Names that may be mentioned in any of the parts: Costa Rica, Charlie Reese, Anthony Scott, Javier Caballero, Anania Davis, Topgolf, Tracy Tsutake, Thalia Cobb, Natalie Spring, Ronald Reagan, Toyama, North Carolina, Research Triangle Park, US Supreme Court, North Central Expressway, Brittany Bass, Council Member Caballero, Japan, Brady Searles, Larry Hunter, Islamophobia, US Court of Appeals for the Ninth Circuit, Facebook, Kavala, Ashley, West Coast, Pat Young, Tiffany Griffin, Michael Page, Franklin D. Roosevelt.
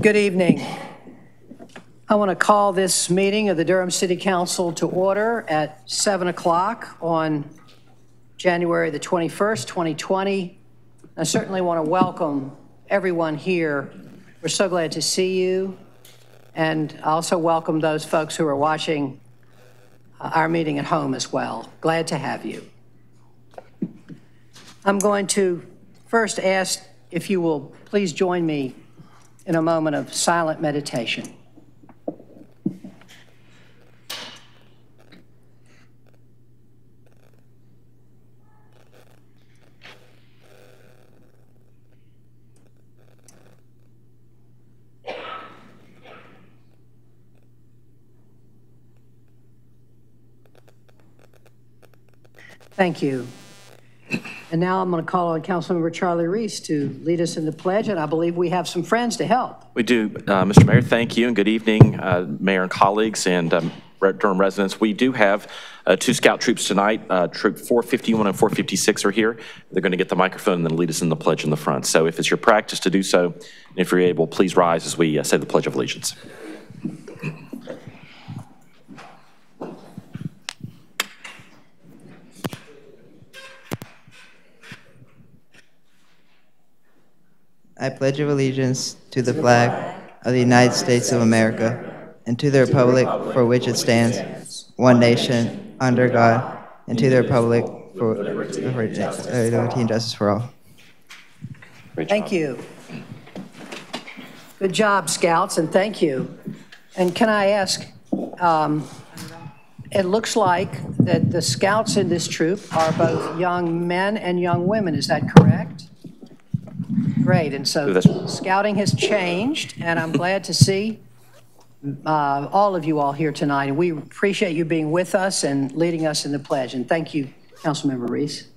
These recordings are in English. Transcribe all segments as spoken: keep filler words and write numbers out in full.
Good evening. I want to call this meeting of the Durham City Council to order at seven o'clock on January the twenty-first, twenty twenty. I certainly want to welcome everyone here. We're so glad to see you. And I also welcome those folks who are watching our meeting at home as well. Glad to have you. I'm going to first ask if you will please join me in a moment of silent meditation. Thank you. And now I'm going to call on Councilmember Charlie Reese to lead us in the pledge, and I believe we have some friends to help. We do. Uh, Mister Mayor, thank you, and good evening, uh, Mayor and colleagues and um, Durham residents. We do have uh, two scout troops tonight. Uh, troop four fifty-one and four fifty-six are here. They're going to get the microphone and then lead us in the pledge in the front. So if it's your practice to do so, and if you're able, please rise as we uh, say the Pledge of Allegiance. I pledge of allegiance to the flag of the United States of America and to the republic for which it stands, one nation, under God, and to the republic for liberty and justice for all. Thank you. Good job, Scouts, and thank you. And can I ask, um, it looks like that the Scouts in this troop are both young men and young women, is that correct? Great, and so scouting has changed, and I'm glad to see uh, all of you all here tonight. And we appreciate you being with us and leading us in the pledge. And thank you, Councilmember Reese.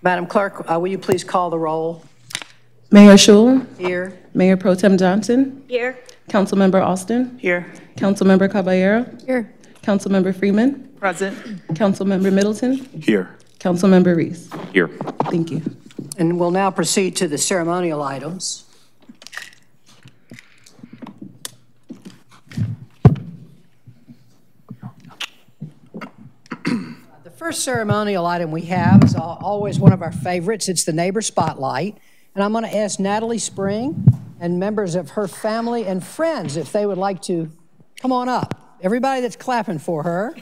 Madam Clerk, uh, will you please call the roll? Mayor Schuhl. Here. Mayor Pro Tem Johnson. Here. Councilmember Austin. Here. Councilmember Caballero. Here. Councilmember Freeman. Present. Councilmember Middleton. Here. Councilmember Reese. Here. Thank you. And we'll now proceed to the ceremonial items. The first ceremonial item we have is always one of our favorites. It's the Neighbor Spotlight. And I'm going to ask Natalie Spring and members of her family and friends if they would like to come on up. Everybody that's clapping for her,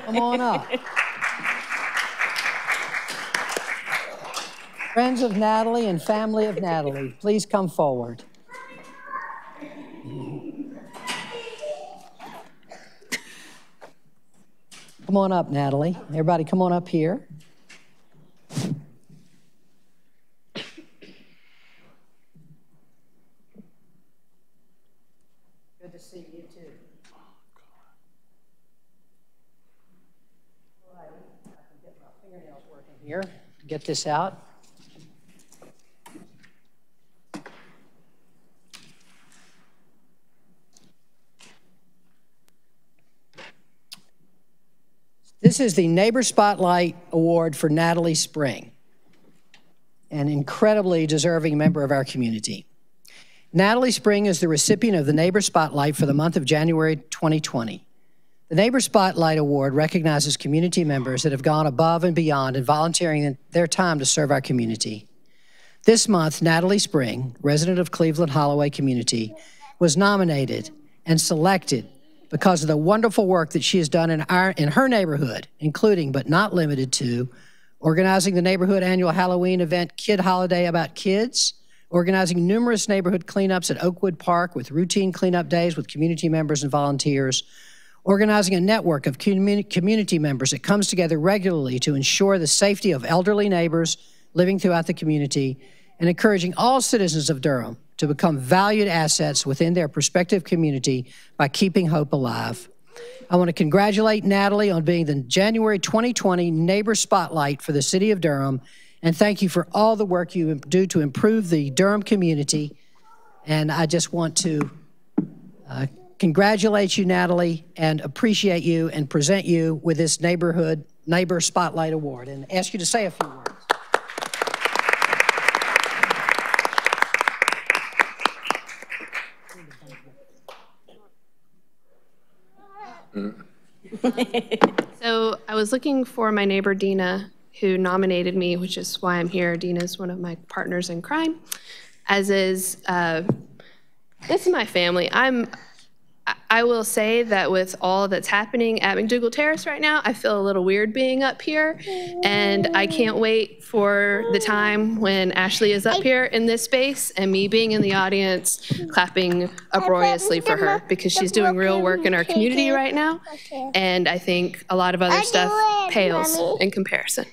come on up. Friends of Natalie and family of Natalie, please come forward. Come on up, Natalie. Everybody come on up here. Good to see you too. All right, I can get my fingernails working here to get this out. This is the Neighbor Spotlight Award for Natalie Spring, an incredibly deserving member of our community. Natalie Spring is the recipient of the Neighbor Spotlight for the month of January twenty twenty. The Neighbor Spotlight Award recognizes community members that have gone above and beyond in volunteering their time to serve our community. This month, Natalie Spring, resident of Cleveland Holloway community, was nominated and selected because of the wonderful work that she has done in, our, in her neighborhood, including but not limited to organizing the neighborhood annual Halloween event Kid Holiday About Kids, organizing numerous neighborhood cleanups at Oakwood Park with routine cleanup days with community members and volunteers, organizing a network of communi- community members that comes together regularly to ensure the safety of elderly neighbors living throughout the community, and encouraging all citizens of Durham to become valued assets within their prospective community by keeping hope alive. I want to congratulate Natalie on being the January twenty twenty Neighbor Spotlight for the City of Durham, and thank you for all the work you do to improve the Durham community. And I just want to uh, congratulate you, Natalie, and appreciate you and present you with this neighborhood Neighbor Spotlight Award, and ask you to say a few words. So I was looking for my neighbor, Dina, who nominated me, which is why I'm here. Dina is one of my partners in crime, as is, uh, this is my family. I'm, I will say that with all that's happening at McDougald Terrace right now, I feel a little weird being up here, and I can't wait for the time when Ashley is up here in this space and me being in the audience clapping uproariously for her, because she's doing real work in our community right now, and I think a lot of other stuff pales in comparison.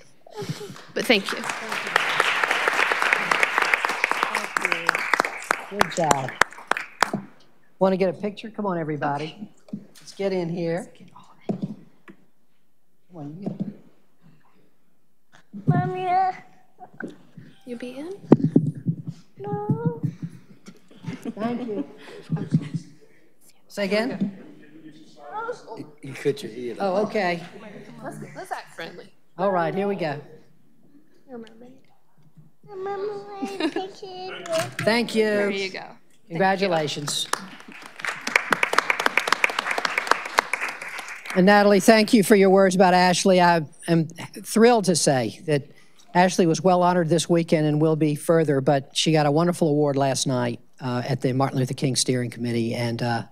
But thank you. Good job. Want to get a picture? Come on, everybody. Okay. Let's get in here. Let's get all of it. Come on, you get it. Mommy, uh, you be in? No. Thank you. Say again? You, you cut your ear. Oh, okay. Let's, let's act friendly. All right, here we go. Your mermaid. Your mermaid picture. Thank you. There you go. Congratulations. And Natalie, thank you for your words about Ashley. I am thrilled to say that Ashley was well honored this weekend and will be further, but she got a wonderful award last night uh, at the Martin Luther King Steering Committee, and uh,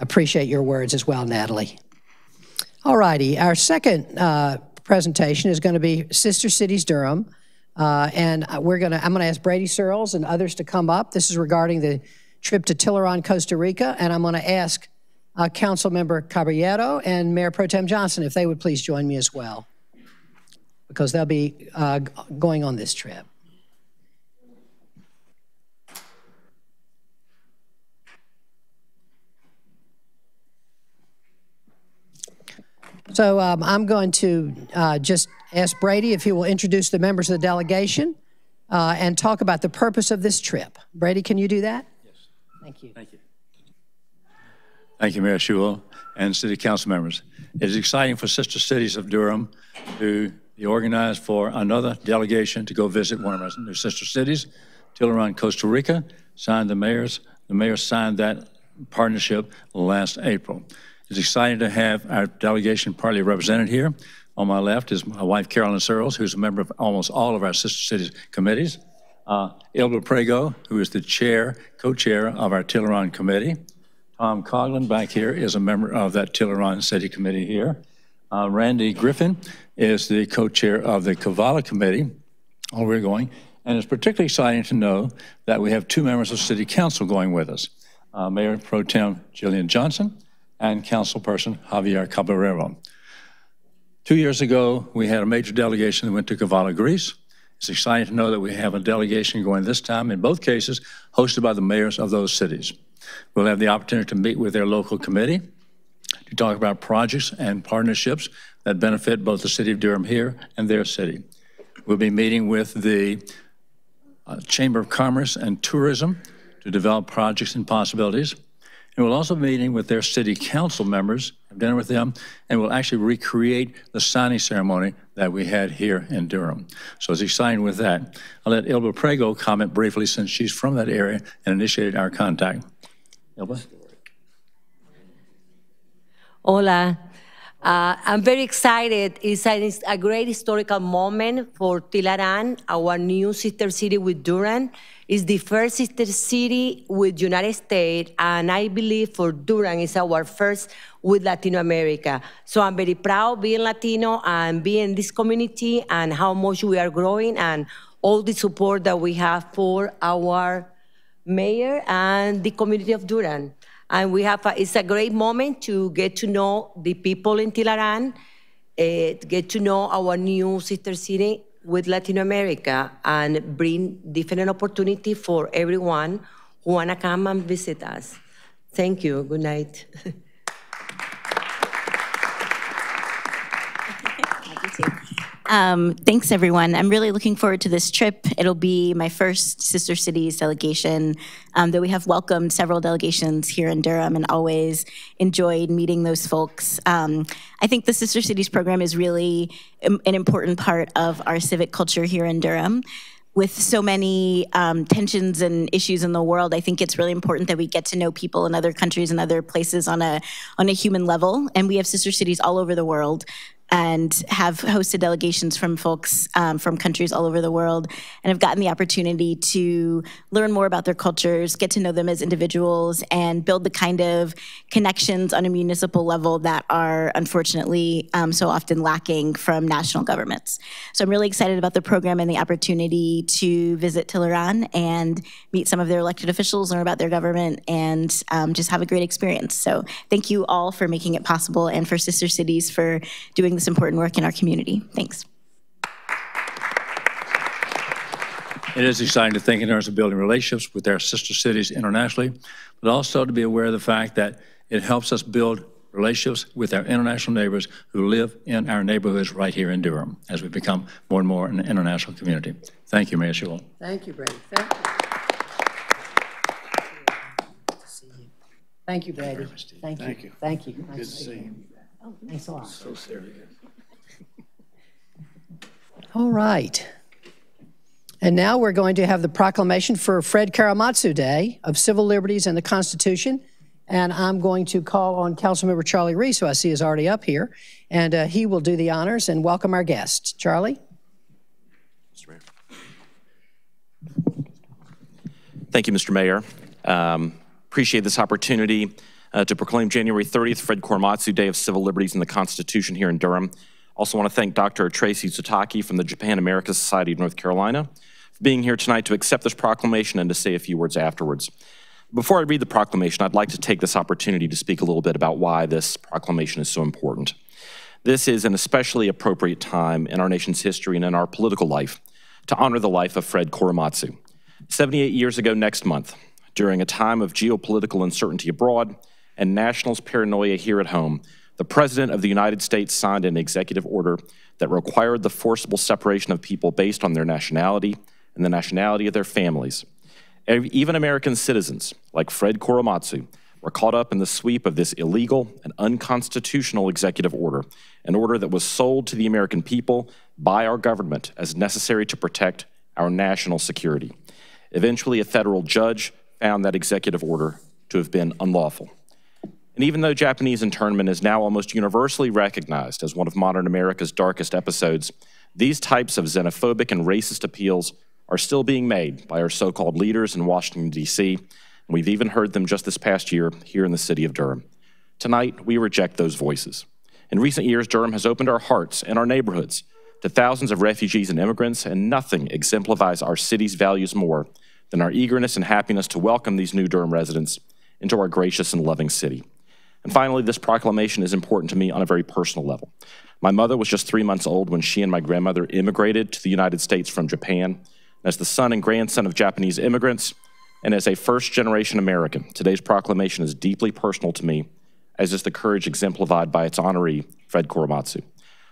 appreciate your words as well, Natalie. All righty, our second uh, presentation is gonna be Sister Cities Durham, uh, and we're gonna, I'm gonna ask Brady Searles and others to come up. This is regarding the trip to Tilarán, Costa Rica, and I'm gonna ask Uh, Council Member Caballero and Mayor Pro Tem Johnson, if they would please join me as well, because they'll be uh, going on this trip. So um, I'm going to uh, just ask Brady if he will introduce the members of the delegation uh, and talk about the purpose of this trip. Brady, can you do that? Yes. Thank you. Thank you. Thank you, Mayor Schuhl and City Council members. It is exciting for Sister Cities of Durham to be organized for another delegation to go visit one of our new sister cities, Tilarán, Costa Rica. Signed the mayor's, the mayor signed that partnership last April. It's exciting to have our delegation partly represented here. On my left is my wife, Carolyn Searles, who's a member of almost all of our sister cities committees. Uh, Elba Prego, who is the chair, co-chair of our Tilarán committee. Tom Coughlin back here is a member of that Tilarán City Committee here. Uh, Randy Griffin is the co-chair of the Kavala Committee, where we're going. And it's particularly exciting to know that we have two members of City Council going with us, uh, Mayor Pro Tem Jillian Johnson and Councilperson Javier Caballero. Two years ago, we had a major delegation that went to Kavala, Greece. It's exciting to know that we have a delegation going this time, in both cases, hosted by the mayors of those cities. We'll have the opportunity to meet with their local committee to talk about projects and partnerships that benefit both the city of Durham here and their city. We'll be meeting with the uh, Chamber of Commerce and Tourism to develop projects and possibilities. And we'll also be meeting with their city council members, have dinner with them, and we'll actually recreate the signing ceremony that we had here in Durham. So it's exciting with that. I'll let Elba Prego comment briefly, since she's from that area and initiated our contact. Elba? Hola. Uh, I'm very excited. It's a, it's a great historical moment for Tilarán, our new sister city with Durham. It's the first sister city with United States, and I believe for Durham it's our first with Latino America. So I'm very proud being Latino and being in this community and how much we are growing and all the support that we have for our mayor and the community of Durham. And we have a, it's a great moment to get to know the people in Tilarán, uh, get to know our new sister city with Latin America, and bring different opportunity for everyone who wanna come and visit us. Thank you, good night. Um, thanks, everyone. I'm really looking forward to this trip. It'll be my first Sister Cities delegation, um, though we have welcomed several delegations here in Durham and always enjoyed meeting those folks. Um, I think the Sister Cities program is really an important part of our civic culture here in Durham. with so many um, tensions and issues in the world, I think it's really important that we get to know people in other countries and other places on a, on a human level. And we have sister cities all over the world and have hosted delegations from folks um, from countries all over the world, and have gotten the opportunity to learn more about their cultures, get to know them as individuals, and build the kind of connections on a municipal level that are unfortunately um, so often lacking from national governments. So I'm really excited about the program and the opportunity to visit Tilarán and meet some of their elected officials, learn about their government, and um, just have a great experience. So thank you all for making it possible, and for Sister Cities for doing this important work in our community. Thanks. It is exciting to think in terms of building relationships with our sister cities internationally, but also to be aware of the fact that it helps us build relationships with our international neighbors who live in our neighborhoods right here in Durham as we become more and more an international community. Thank you, Mayor Schuhl. Thank you, Brady. Thank you. Good to see you. Thank you, Brady. Thank you. Thank you. Thank you. Good to see you. Oh, thanks a lot. So serious. All right. And now we're going to have the proclamation for Fred Korematsu Day of Civil Liberties and the Constitution. And I'm going to call on Councilmember Charlie Reese, who I see is already up here. And uh, he will do the honors and welcome our guests. Charlie? Mister Mayor. Thank you, Mister Mayor. Um, appreciate this opportunity. Uh, to proclaim January thirtieth, Fred Korematsu Day of Civil Liberties and the Constitution here in Durham. Also want to thank Doctor Tracy Tsutake from the Japan America Society of North Carolina for being here tonight to accept this proclamation and to say a few words afterwards. Before I read the proclamation, I'd like to take this opportunity to speak a little bit about why this proclamation is so important. This is an especially appropriate time in our nation's history and in our political life to honor the life of Fred Korematsu. seventy-eight years ago next month, during a time of geopolitical uncertainty abroad, and nationals' paranoia here at home, the President of the United States signed an executive order that required the forcible separation of people based on their nationality and the nationality of their families. Even American citizens, like Fred Korematsu, were caught up in the sweep of this illegal and unconstitutional executive order, an order that was sold to the American people by our government as necessary to protect our national security. Eventually, a federal judge found that executive order to have been unlawful. And even though Japanese internment is now almost universally recognized as one of modern America's darkest episodes, these types of xenophobic and racist appeals are still being made by our so-called leaders in Washington, D C, and we've even heard them just this past year here in the city of Durham. Tonight, we reject those voices. In recent years, Durham has opened our hearts and our neighborhoods to thousands of refugees and immigrants, and nothing exemplifies our city's values more than our eagerness and happiness to welcome these new Durham residents into our gracious and loving city. And finally, this proclamation is important to me on a very personal level. My mother was just three months old when she and my grandmother immigrated to the United States from Japan. As the son and grandson of Japanese immigrants, and as a first-generation American, today's proclamation is deeply personal to me, as is the courage exemplified by its honoree, Fred Korematsu.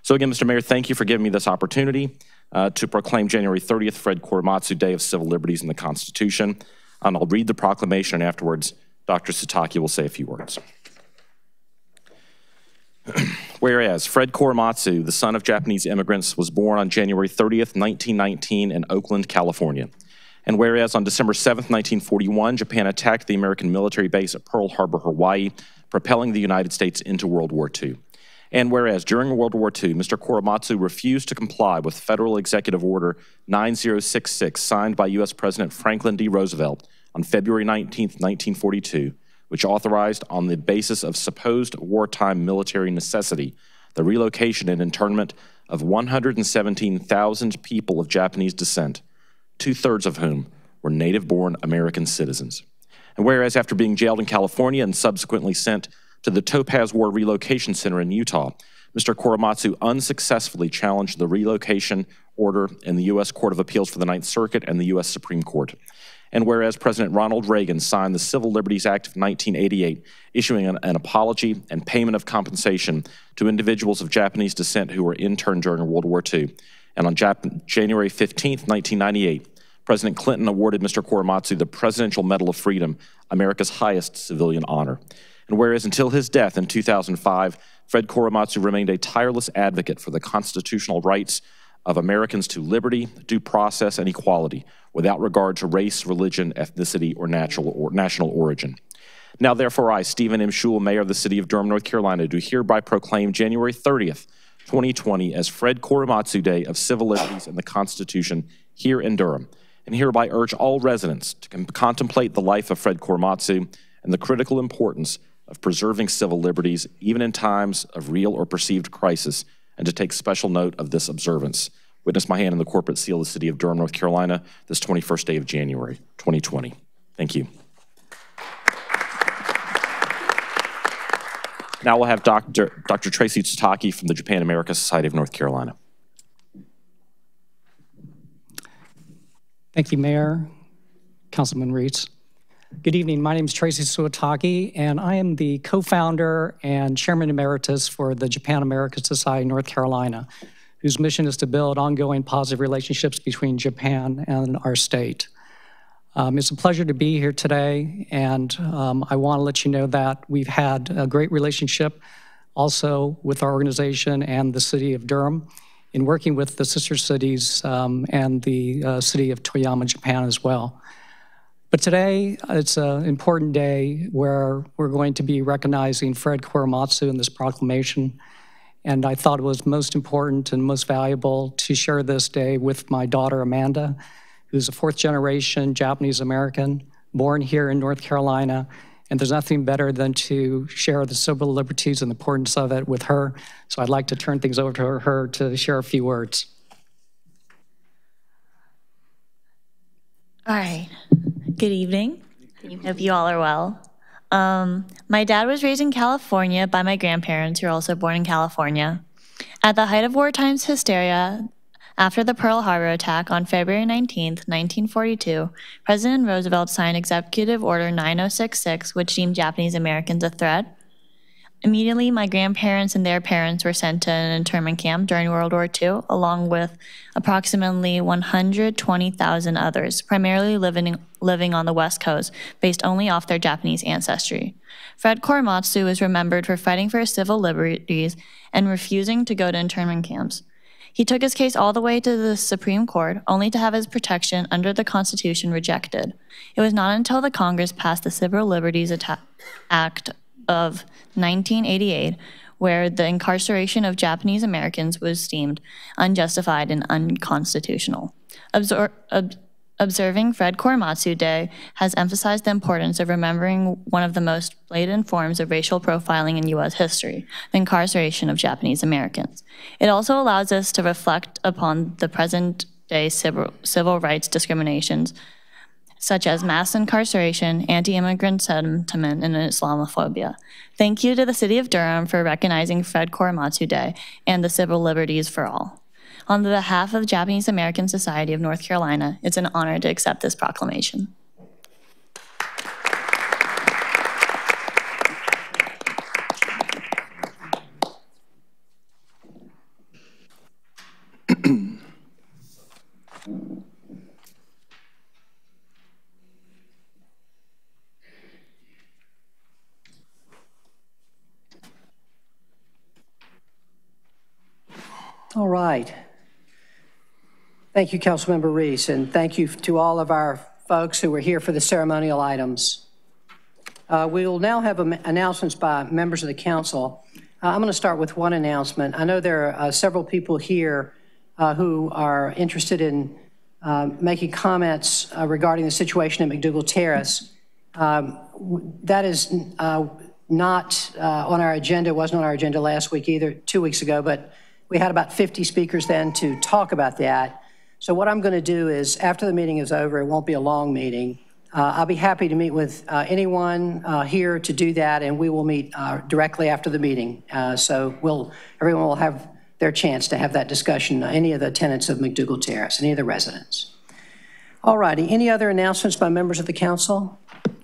So again, Mister Mayor, thank you for giving me this opportunity uh, to proclaim January thirtieth, Fred Korematsu Day of Civil Liberties and the Constitution. And I'll read the proclamation, and afterwards, Doctor Sataki will say a few words. Whereas Fred Korematsu, the son of Japanese immigrants, was born on January thirtieth, nineteen nineteen in Oakland, California. And whereas on December seventh, nineteen forty-one, Japan attacked the American military base at Pearl Harbor, Hawaii, propelling the United States into World War Two. And whereas during World War Two, Mister Korematsu refused to comply with Federal Executive Order nine zero six six, signed by U S President Franklin D. Roosevelt on February nineteenth, nineteen forty-two, which authorized, on the basis of supposed wartime military necessity, the relocation and internment of one hundred seventeen thousand people of Japanese descent, two-thirds of whom were native-born American citizens. And whereas after being jailed in California and subsequently sent to the Topaz War Relocation Center in Utah, Mister Korematsu unsuccessfully challenged the relocation order in the U S Court of Appeals for the Ninth Circuit and the U S Supreme Court. And whereas President Ronald Reagan signed the Civil Liberties Act of nineteen eighty-eight, issuing an, an apology and payment of compensation to individuals of Japanese descent who were interned during World War Two. And on Jap January fifteenth, nineteen ninety-eight, President Clinton awarded Mister Korematsu the Presidential Medal of Freedom, America's highest civilian honor. And whereas until his death in two thousand five, Fred Korematsu remained a tireless advocate for the constitutional rights of Americans to liberty, due process, and equality, without regard to race, religion, ethnicity, or natural or national origin. Now, therefore, I, Stephen M. Schuhl, Mayor of the City of Durham, North Carolina, do hereby proclaim January thirtieth, twenty twenty, as Fred Korematsu Day of Civil Liberties and the Constitution here in Durham, and hereby urge all residents to contemplate the life of Fred Korematsu and the critical importance of preserving civil liberties, even in times of real or perceived crisis, and to take special note of this observance. Witness my hand in the corporate seal of the City of Durham, North Carolina, this twenty-first day of January, twenty twenty. Thank you. Now we'll have Doctor Doctor Tracy Tsutake from the Japan America Society of North Carolina. Thank you, Mayor, Councilman Reese. Good evening, my name is Tracy Tsutake, and I am the co-founder and chairman emeritus for the Japan America Society of North Carolina, whose mission is to build ongoing positive relationships between Japan and our state. Um, it's a pleasure to be here today, and um, I want to let you know that we've had a great relationship also with our organization and the City of Durham in working with the sister cities um, and the uh, City of Toyama, Japan as well. But today, it's an important day where we're going to be recognizing Fred Korematsu in this proclamation, and I thought it was most important and most valuable to share this day with my daughter, Amanda, who's a fourth generation Japanese American, born here in North Carolina, and there's nothing better than to share the civil liberties and the importance of it with her. So I'd like to turn things over to her to share a few words. All right, good evening. Good evening. Hope you all are well. Um, my dad was raised in California by my grandparents, who were also born in California. At the height of wartime's hysteria, after the Pearl Harbor attack on February nineteenth, nineteen forty-two, President Roosevelt signed Executive Order nine oh six six, which deemed Japanese Americans a threat. Immediately, my grandparents and their parents were sent to an internment camp during World War Two, along with approximately one hundred twenty thousand others, primarily living, living on the West Coast, based only off their Japanese ancestry. Fred Korematsu is remembered for fighting for his civil liberties and refusing to go to internment camps. He took his case all the way to the Supreme Court, only to have his protection under the Constitution rejected. It was not until the Congress passed the Civil Liberties Act of nineteen eighty-eight, where the incarceration of Japanese Americans was deemed unjustified and unconstitutional. Absor ob observing Fred Korematsu Day has emphasized the importance of remembering one of the most blatant forms of racial profiling in U S history, the incarceration of Japanese Americans. It also allows us to reflect upon the present-day civil, civil rights discriminations, such as mass incarceration, anti-immigrant sentiment, and Islamophobia. Thank you to the City of Durham for recognizing Fred Korematsu Day and the Civil Liberties for All. On behalf of Japanese American Society of North Carolina, it's an honor to accept this proclamation. All right. Thank you, Councilmember Reese, and thank you to all of our folks who were here for the ceremonial items. Uh, we will now have announcements by members of the council. Uh, I'm going to start with one announcement. I know there are uh, several people here uh, who are interested in uh, making comments uh, regarding the situation at McDougald Terrace. Um, that is uh, not uh, on our agenda, wasn't on our agenda last week either, two weeks ago, but we had about fifty speakers then to talk about that. So what I'm going to do is, after the meeting is over, it won't be a long meeting, uh, I'll be happy to meet with uh, anyone uh, here to do that, and we will meet uh, directly after the meeting. Uh, so we'll, everyone will have their chance to have that discussion, uh, any of the tenants of McDougald Terrace, any of the residents. All righty, any other announcements by members of the council?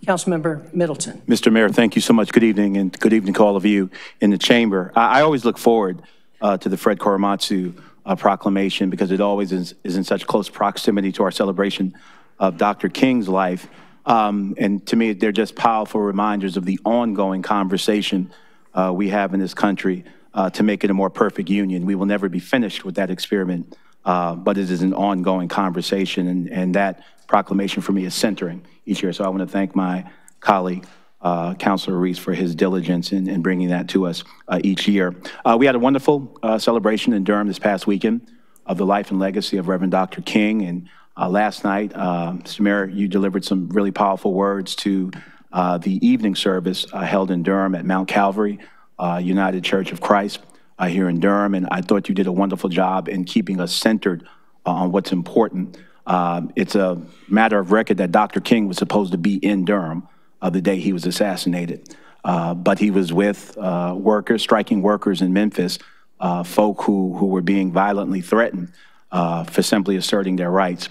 Councilmember Middleton. Mister Mayor, thank you so much. Good evening, and good evening to all of you in the chamber. I, I always look forward uh, to the Fred Korematsu Uh, proclamation, because it always is, is in such close proximity to our celebration of Doctor King's life. Um, and to me, they're just powerful reminders of the ongoing conversation uh, we have in this country uh, to make it a more perfect union. We will never be finished with that experiment. uh, but it is an ongoing conversation, and, and that proclamation for me is centering each year. So I want to thank my colleague, uh, Councilor Reese, for his diligence in, in bringing that to us uh, each year. Uh, we had a wonderful uh, celebration in Durham this past weekend of the life and legacy of Reverend Doctor King, and uh, last night, uh, Mister Mayor, you delivered some really powerful words to uh, the evening service uh, held in Durham at Mount Calvary uh, United Church of Christ uh, here in Durham, and I thought you did a wonderful job in keeping us centered uh, on what's important. Uh, it's a matter of record that Doctor King was supposed to be in Durham uh, the day he was assassinated, uh, but he was with uh, workers, striking workers in Memphis, uh, folk who, who were being violently threatened uh, for simply asserting their rights.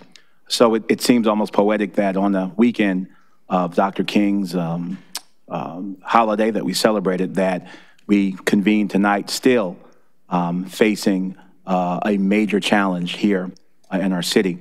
So it, it seems almost poetic that on the weekend of Doctor King's um, um, holiday that we celebrated, that we convene tonight still um, facing uh, a major challenge here uh, in our city.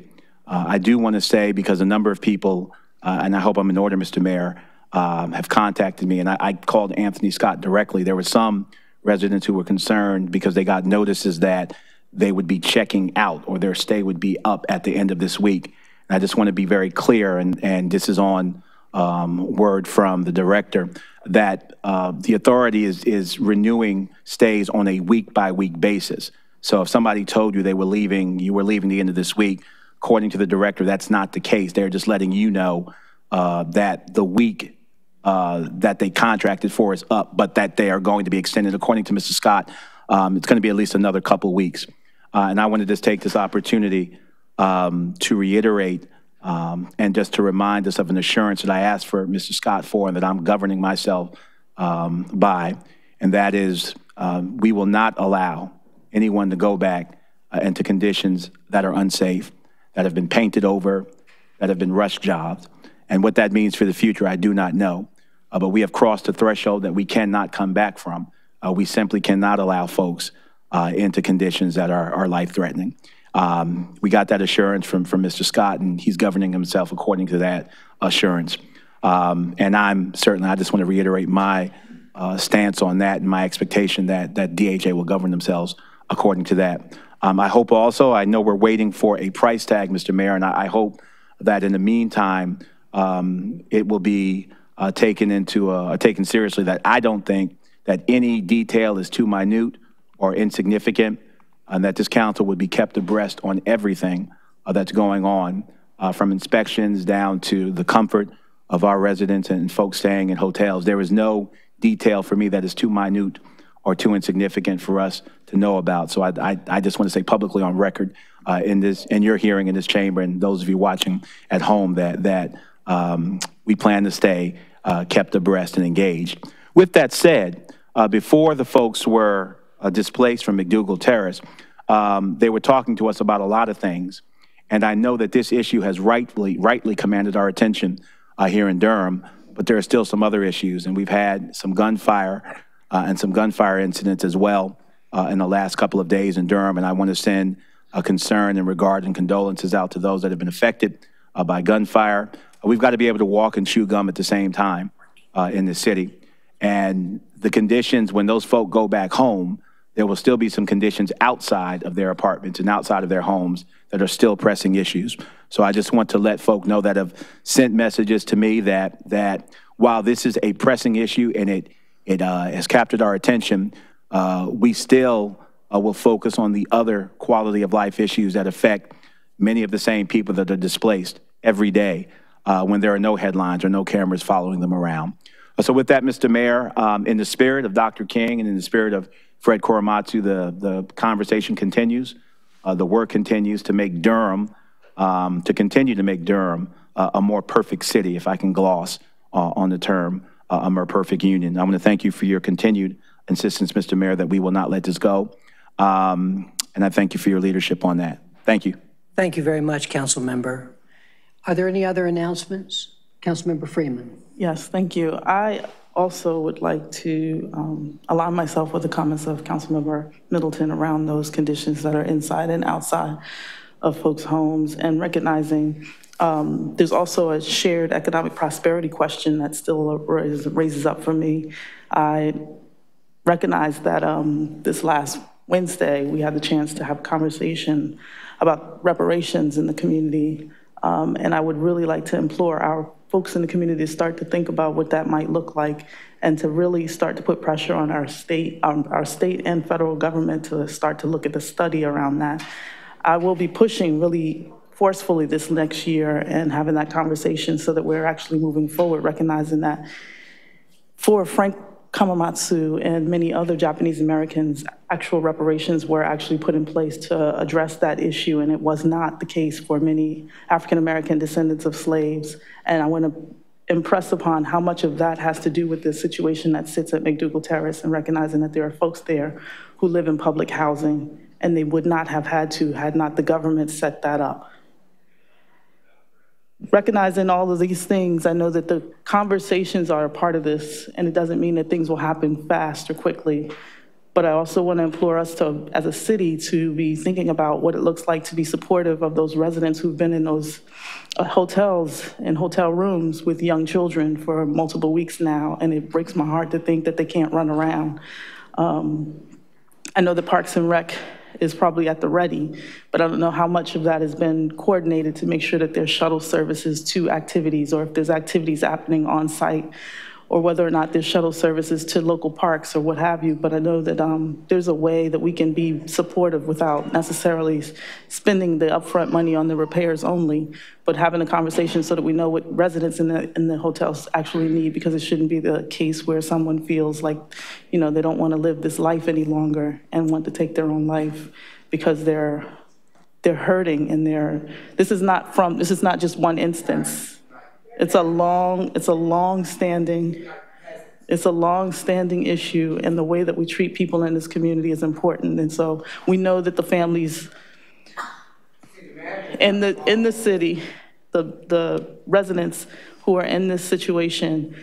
Uh, I do want to say, because a number of people, uh, and I hope I'm in order, Mister Mayor, um, have contacted me, and I, I called Anthony Scott directly. There were some residents who were concerned because they got notices that they would be checking out or their stay would be up at the end of this week. And I just want to be very clear, and, and this is on um, word from the director, that uh, the authority is, is renewing stays on a week-by-week basis. So if somebody told you they were leaving, you were leaving the end of this week, according to the director, that's not the case. They're just letting you know uh, that the week uh, that they contracted for is up, but that they are going to be extended. According to Mister Scott, um, it's going to be at least another couple weeks. Uh, and I want to just take this opportunity um, to reiterate um, and just to remind us of an assurance that I asked for Mister Scott for, and that I'm governing myself um, by, and that is um, we will not allow anyone to go back uh, into conditions that are unsafe, that have been painted over, that have been rush jobs. And what that means for the future, I do not know. Uh, but we have crossed a threshold that we cannot come back from. Uh, we simply cannot allow folks uh, into conditions that are, are life-threatening. Um, we got that assurance from, from Mister Scott, and he's governing himself according to that assurance. Um, and I'm certainly, I just want to reiterate my uh, stance on that and my expectation that, that D H A will govern themselves according to that. Um, I hope also, I know we're waiting for a price tag, Mister Mayor, and I, I hope that in the meantime, um, it will be uh, taken into, uh, taken seriously, that I don't think that any detail is too minute or insignificant, and that this council would be kept abreast on everything uh, that's going on, uh, from inspections down to the comfort of our residents and folks staying in hotels. There is no detail for me that is too minute or too insignificant for us to know about. So I, I, I just want to say publicly on record uh, in this, in your hearing in this chamber, and those of you watching at home, that that um, we plan to stay uh, kept abreast and engaged. With that said, uh, before the folks were uh, displaced from McDougald Terrace, um, they were talking to us about a lot of things, and I know that this issue has rightly rightly commanded our attention uh, here in Durham. But there are still some other issues, and we've had some gunfire. Uh, and some gunfire incidents as well uh, in the last couple of days in Durham. And I want to send a concern and regard and condolences out to those that have been affected uh, by gunfire. We've got to be able to walk and chew gum at the same time uh, in the city. And the conditions, when those folk go back home, there will still be some conditions outside of their apartments and outside of their homes that are still pressing issues. So I just want to let folk know that have sent messages to me that, that while this is a pressing issue and it It uh, has captured our attention, uh, we still uh, will focus on the other quality of life issues that affect many of the same people that are displaced every day uh, when there are no headlines or no cameras following them around. So with that, Mister Mayor, um, in the spirit of Doctor King and in the spirit of Fred Korematsu, the, the conversation continues. Uh, the work continues to make Durham, um, to continue to make Durham uh, a more perfect city, if I can gloss uh, on the term. Uh, I'm a perfect union. I want to thank you for your continued insistence, Mister Mayor, that we will not let this go. Um, and I thank you for your leadership on that. Thank you. Thank you very much, Council Member. Are there any other announcements? Council Member Freeman. Yes, thank you. I also would like to um, align myself with the comments of Council Member Middleton around those conditions that are inside and outside of folks' homes, and recognizing Um, there's also a shared economic prosperity question that still raises, raises up for me. I recognize that um, this last Wednesday, we had the chance to have a conversation about reparations in the community. Um, and I would really like to implore our folks in the community to start to think about what that might look like and to really start to put pressure on our state, um, our state and federal government to start to look at the study around that. I will be pushing really forcefully this next year and having that conversation so that we're actually moving forward, recognizing that for Frank Korematsu and many other Japanese Americans, actual reparations were actually put in place to address that issue, and it was not the case for many African American descendants of slaves. And I want to impress upon how much of that has to do with the situation that sits at McDougald Terrace and recognizing that there are folks there who live in public housing, and they would not have had to had not the government set that up. Recognizing all of these things, I know that the conversations are a part of this, and it doesn't mean that things will happen fast or quickly, but I also want to implore us to, as a city, to be thinking about what it looks like to be supportive of those residents who've been in those uh, hotels and hotel rooms with young children for multiple weeks now, and it breaks my heart to think that they can't run around. Um, I know that Parks and Rec is probably at the ready, but I don't know how much of that has been coordinated to make sure that there's shuttle services to activities, or if there's activities happening on site, or whether or not there's shuttle services to local parks or what have you. But I know that um, there's a way that we can be supportive without necessarily spending the upfront money on the repairs only, but having a conversation so that we know what residents in the, in the hotels actually need, because it shouldn't be the case where someone feels like, you know, they don't want to live this life any longer and want to take their own life because they're, they're hurting and they're, this is not from, this is not just one instance. It's a long, it's a long-standing, it's a long-standing issue, and the way that we treat people in this community is important. And so we know that the families in the in the city, the the residents who are in this situation,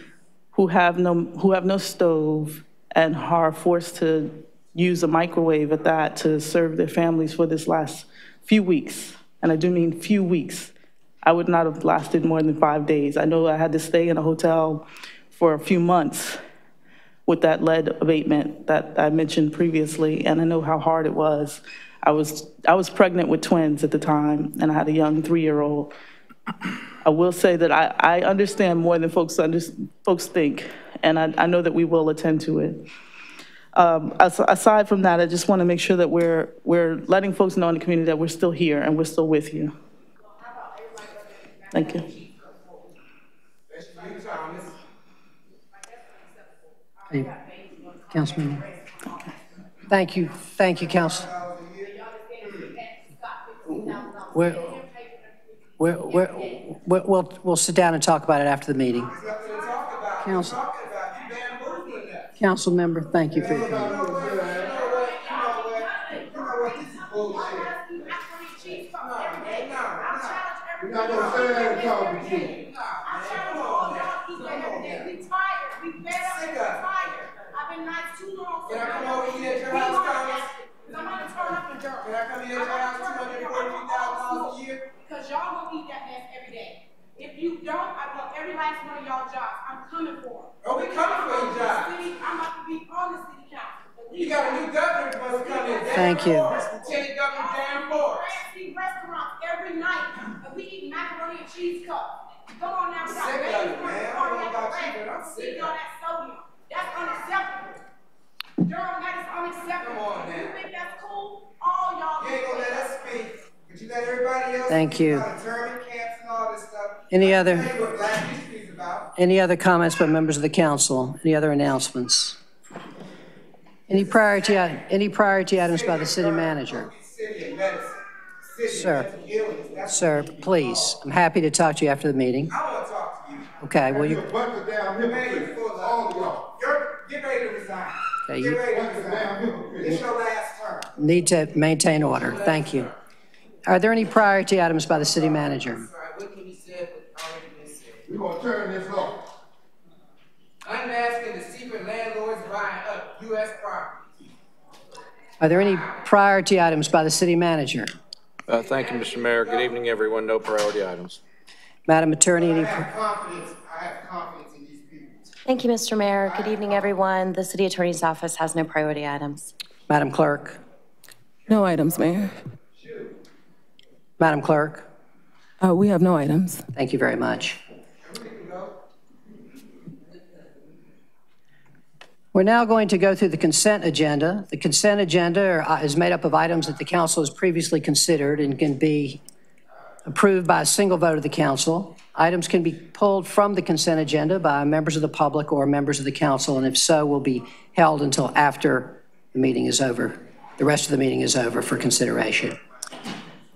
who have no who have no stove and are forced to use a microwave at that to serve their families for this last few weeks, and I do mean few weeks. I would not have lasted more than five days. I know I had to stay in a hotel for a few months with that lead abatement that I mentioned previously, and I know how hard it was. I was, I was pregnant with twins at the time, and I had a young three-year-old. I will say that I, I understand more than folks, under, folks think, and I, I know that we will attend to it. Um, aside from that, I just want to make sure that we're, we're letting folks know in the community that we're still here and we're still with you. Thank you. Hey, Councilman. Thank you. Thank you, Council. We're, we're, we're, we're, we'll, we'll sit down and talk about it after the meeting. Council, Council member, thank you for your comment. We're not going to say that and talk with you. I'm trying to hold y'all people every day. We tired. We fed up. We tired. I've been nice too long. Can I come over here at your house, Thomas? Because I'm going to turn up and dirt. Can I come here at your house two hundred forty thousand dollars a year? Because y'all will eat that mess every day. If you don't, I want every last one of y'all jobs. I'm coming for it. Oh, we coming for your jobs. I'm about to be on the city council. You got a new governor that must come in. Thank you. Lieutenant Governor Dan Forrest. Restaurants every night, and we eat macaroni and cheese cups. Come on now, we got baby corn, all that bread. We know that sodium. That's unacceptable. Durham, that is unacceptable. Come on now. You think that's cool? All y'all. You ain't gonna let us speak, but you let everybody else. Thank you. Any other? Any other comments by members of the council? Any other announcements? Any priority? Any priority items by the city manager? Sir, sir, please. I'm happy to talk to you after the meeting. I want to talk to you. Okay, well, you... Get ready to resign. Get ready to resign. It's your last term. Need to maintain order. Thank you. Are there any priority items by the city manager? What can be said that's already been said? We're going to turn this off. Unmasking the secret landlords buying up U S properties. Are there any priority items by the city manager? Uh, thank you, Mister Mayor. Good evening, everyone. No priority items. Madam Attorney. I have confidence. I have confidence in these people. Thank you, Mister Mayor. Good evening, everyone. The City Attorney's Office has no priority items. Madam Clerk. No items, Mayor. Madam Clerk. Uh, we have no items. Thank you very much. We're now going to go through the consent agenda. The consent agenda is made up of items that the council has previously considered and can be approved by a single vote of the council. Items can be pulled from the consent agenda by members of the public or members of the council, and if so, will be held until after the meeting is over. The rest of the meeting is over for consideration.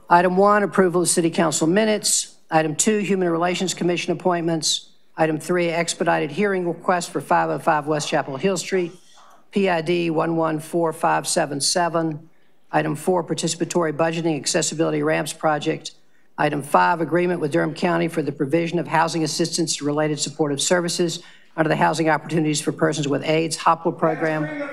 Item one, approval of city council minutes. Item two, Human Relations Commission appointments. Item three, expedited hearing request for five oh five West Chapel Hill Street, P I D one one four five seven seven. Item four, participatory budgeting accessibility ramps project. Item five, agreement with Durham County for the provision of housing assistance to related supportive services under the Housing Opportunities for Persons with AIDS, HOPLA program.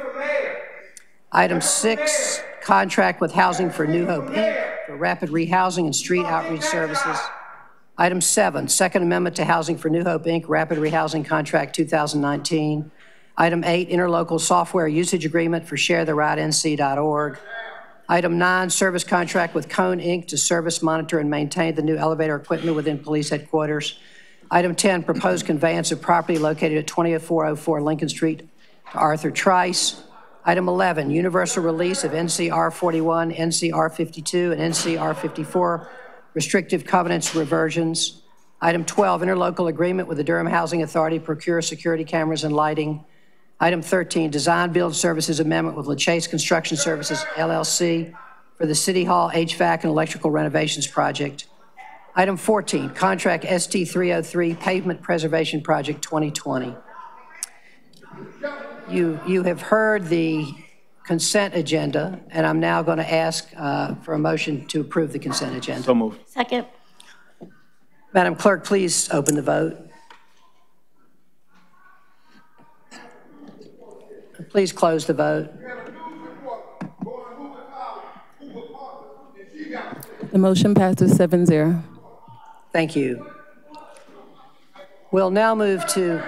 Item six, contract with Housing for New Hope Incorporated for rapid rehousing and street outreach services. Item seven, Second Amendment to Housing for New Hope, Incorporated, Rapid Rehousing Contract two thousand nineteen. Item eight, Interlocal Software Usage Agreement for share the ride N C dot org. Item nine, Service Contract with Cone, Incorporated to service, monitor, and maintain the new elevator equipment within police headquarters. Item ten, Proposed Conveyance of Property located at twenty-four oh four Lincoln Street to Arthur Trice. Item eleven, Universal Release of N C R forty-one, N C R fifty-two, and N C R fifty-four. Restrictive covenants reversions. Item twelve, interlocal agreement with the Durham Housing Authority, procure security cameras and lighting. Item thirteen, design build services amendment with LaChase Construction Services, L L C, for the City Hall H V A C and electrical renovations project. Item fourteen, contract S T three oh three, pavement preservation project twenty twenty. You, you have heard the consent agenda, and I'm now going to ask uh, for a motion to approve the consent agenda. So moved. Second. Madam Clerk, please open the vote. Please close the vote. The motion passes seven zero. Thank you. We'll now move to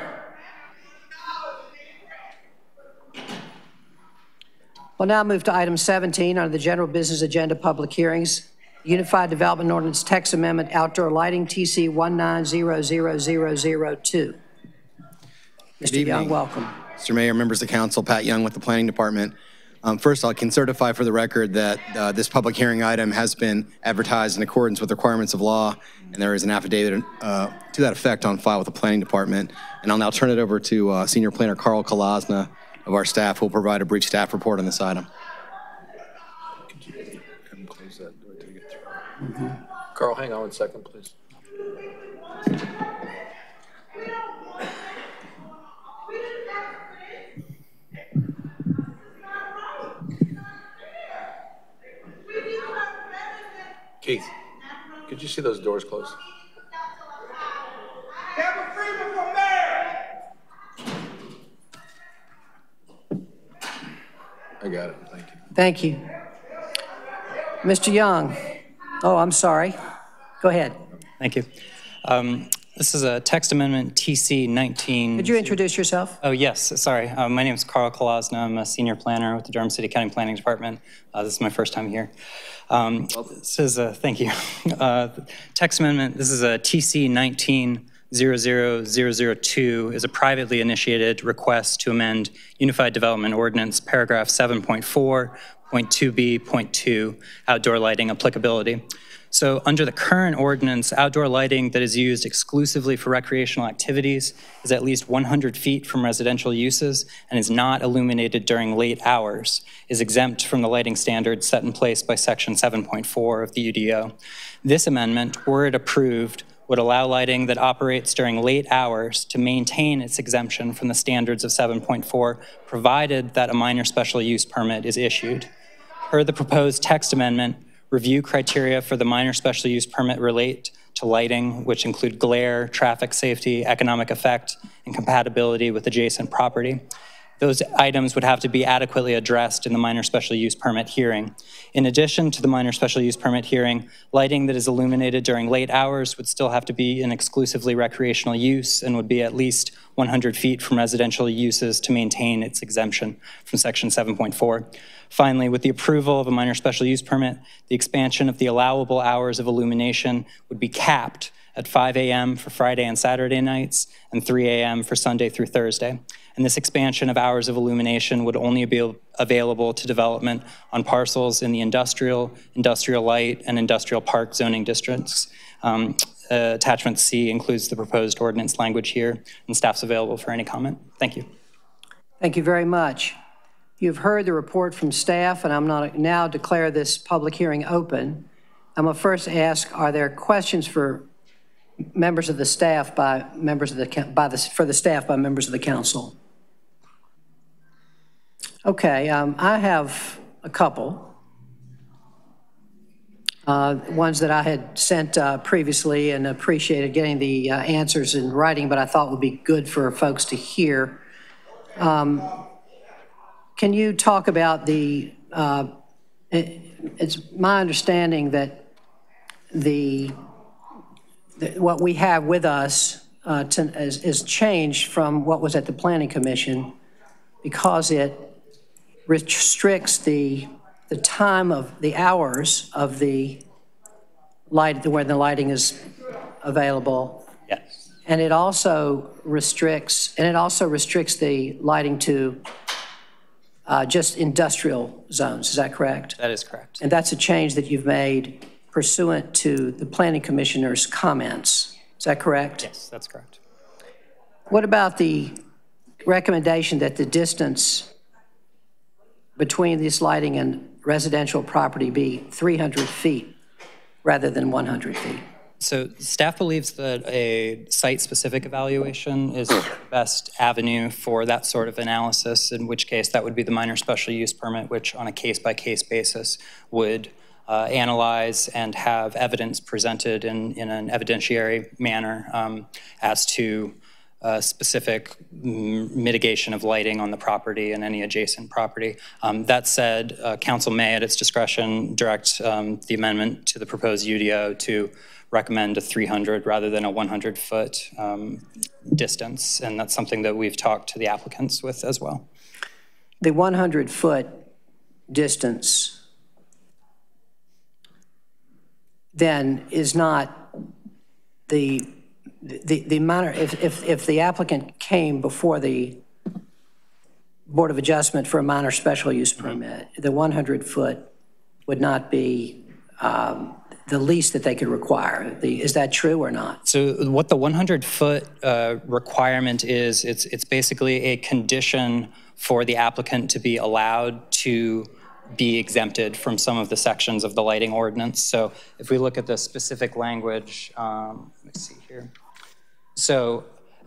We'll now move to item seventeen under the general business agenda, public hearings. Unified Development Ordinance Text Amendment, Outdoor Lighting, T C one nine zero zero zero zero zero two. Mister Young, welcome. Mister Mayor, members of council, Pat Young with the Planning Department. Um, first, I can certify for the record that uh, this public hearing item has been advertised in accordance with requirements of law, and there is an affidavit uh, to that effect on file with the Planning Department. And I'll now turn it over to uh, Senior Planner Carl Klosna of our staff, who will provide a brief staff report on this item. Mm-hmm. Carl, hang on one second, please. Keith, could you see those doors closed? I got it. Thank you. Thank you. Mister Young. Oh, I'm sorry. Go ahead. Thank you. Um, this is a text amendment T C nineteen. Could you introduce yourself? Oh, yes. Sorry. Uh, my name is Carl Klosna. I'm a senior planner with the Durham City County Planning Department. Uh, this is my first time here. Um, this is a, thank you. Uh, text amendment, this is a T C nineteen zero zero zero zero two is a privately initiated request to amend Unified Development Ordinance paragraph seven point four point two B point two, outdoor lighting applicability. So under the current ordinance, outdoor lighting that is used exclusively for recreational activities is at least one hundred feet from residential uses and is not illuminated during late hours, is exempt from the lighting standards set in place by section seven point four of the U D O. This amendment, were it approved, would allow lighting that operates during late hours to maintain its exemption from the standards of seven point four, provided that a minor special use permit is issued. Per the proposed text amendment, review criteria for the minor special use permit relate to lighting, which include glare, traffic safety, economic effect, and compatibility with adjacent property. those items would have to be adequately addressed in the minor special use permit hearing. In addition to the minor special use permit hearing, lighting that is illuminated during late hours would still have to be an exclusively recreational use and would be at least one hundred feet from residential uses to maintain its exemption from section seven point four. Finally, with the approval of a minor special use permit, the expansion of the allowable hours of illumination would be capped at five A M for Friday and Saturday nights and three A M for Sunday through Thursday. And this expansion of hours of illumination would only be available to development on parcels in the industrial, industrial light, and industrial park zoning districts. Um, uh, attachment C includes the proposed ordinance language here, and staff's available for any comment. Thank you. Thank you very much. You've heard the report from staff, and I'm not now declare this public hearing open. I'm gonna first ask, are there questions for members of the staff by members of the by the for the staff by members of the council? Okay, um, I have a couple uh, ones that I had sent uh, previously and appreciated getting the uh, answers in writing, but I thought would be good for folks to hear. Um, can you talk about the? Uh, it, it's my understanding that the. What we have with us uh, to, is, is changed from what was at the Planning Commission because it restricts the the time of the hours of the light where the lighting is available. Yes. And it also restricts and it also restricts the lighting to uh, just industrial zones. Is that correct? That is correct. And that's a change that you've made pursuant to the Planning Commissioner's comments. Is that correct? Yes, that's correct. What about the recommendation that the distance between this lighting and residential property be three hundred feet rather than one hundred feet? So staff believes that a site-specific evaluation is the best avenue for that sort of analysis, in which case that would be the minor special use permit, which on a case-by-case basis would Uh, analyze and have evidence presented in, in an evidentiary manner um, as to uh, specific mitigation of lighting on the property and any adjacent property. Um, that said, uh, Council may at its discretion direct um, the amendment to the proposed U D O to recommend a three hundred rather than a one hundred foot um, distance, and that's something that we've talked to the applicants with as well. The one hundred foot distance then is not the, the, the minor, if, if, if the applicant came before the Board of Adjustment for a minor special use permit, the one hundred foot would not be um, the least that they could require. The, is that true or not? So what the one hundred foot uh, requirement is, it's, it's basically a condition for the applicant to be allowed to be exempted from some of the sections of the lighting ordinance. So if we look at the specific language, um, let's see here. So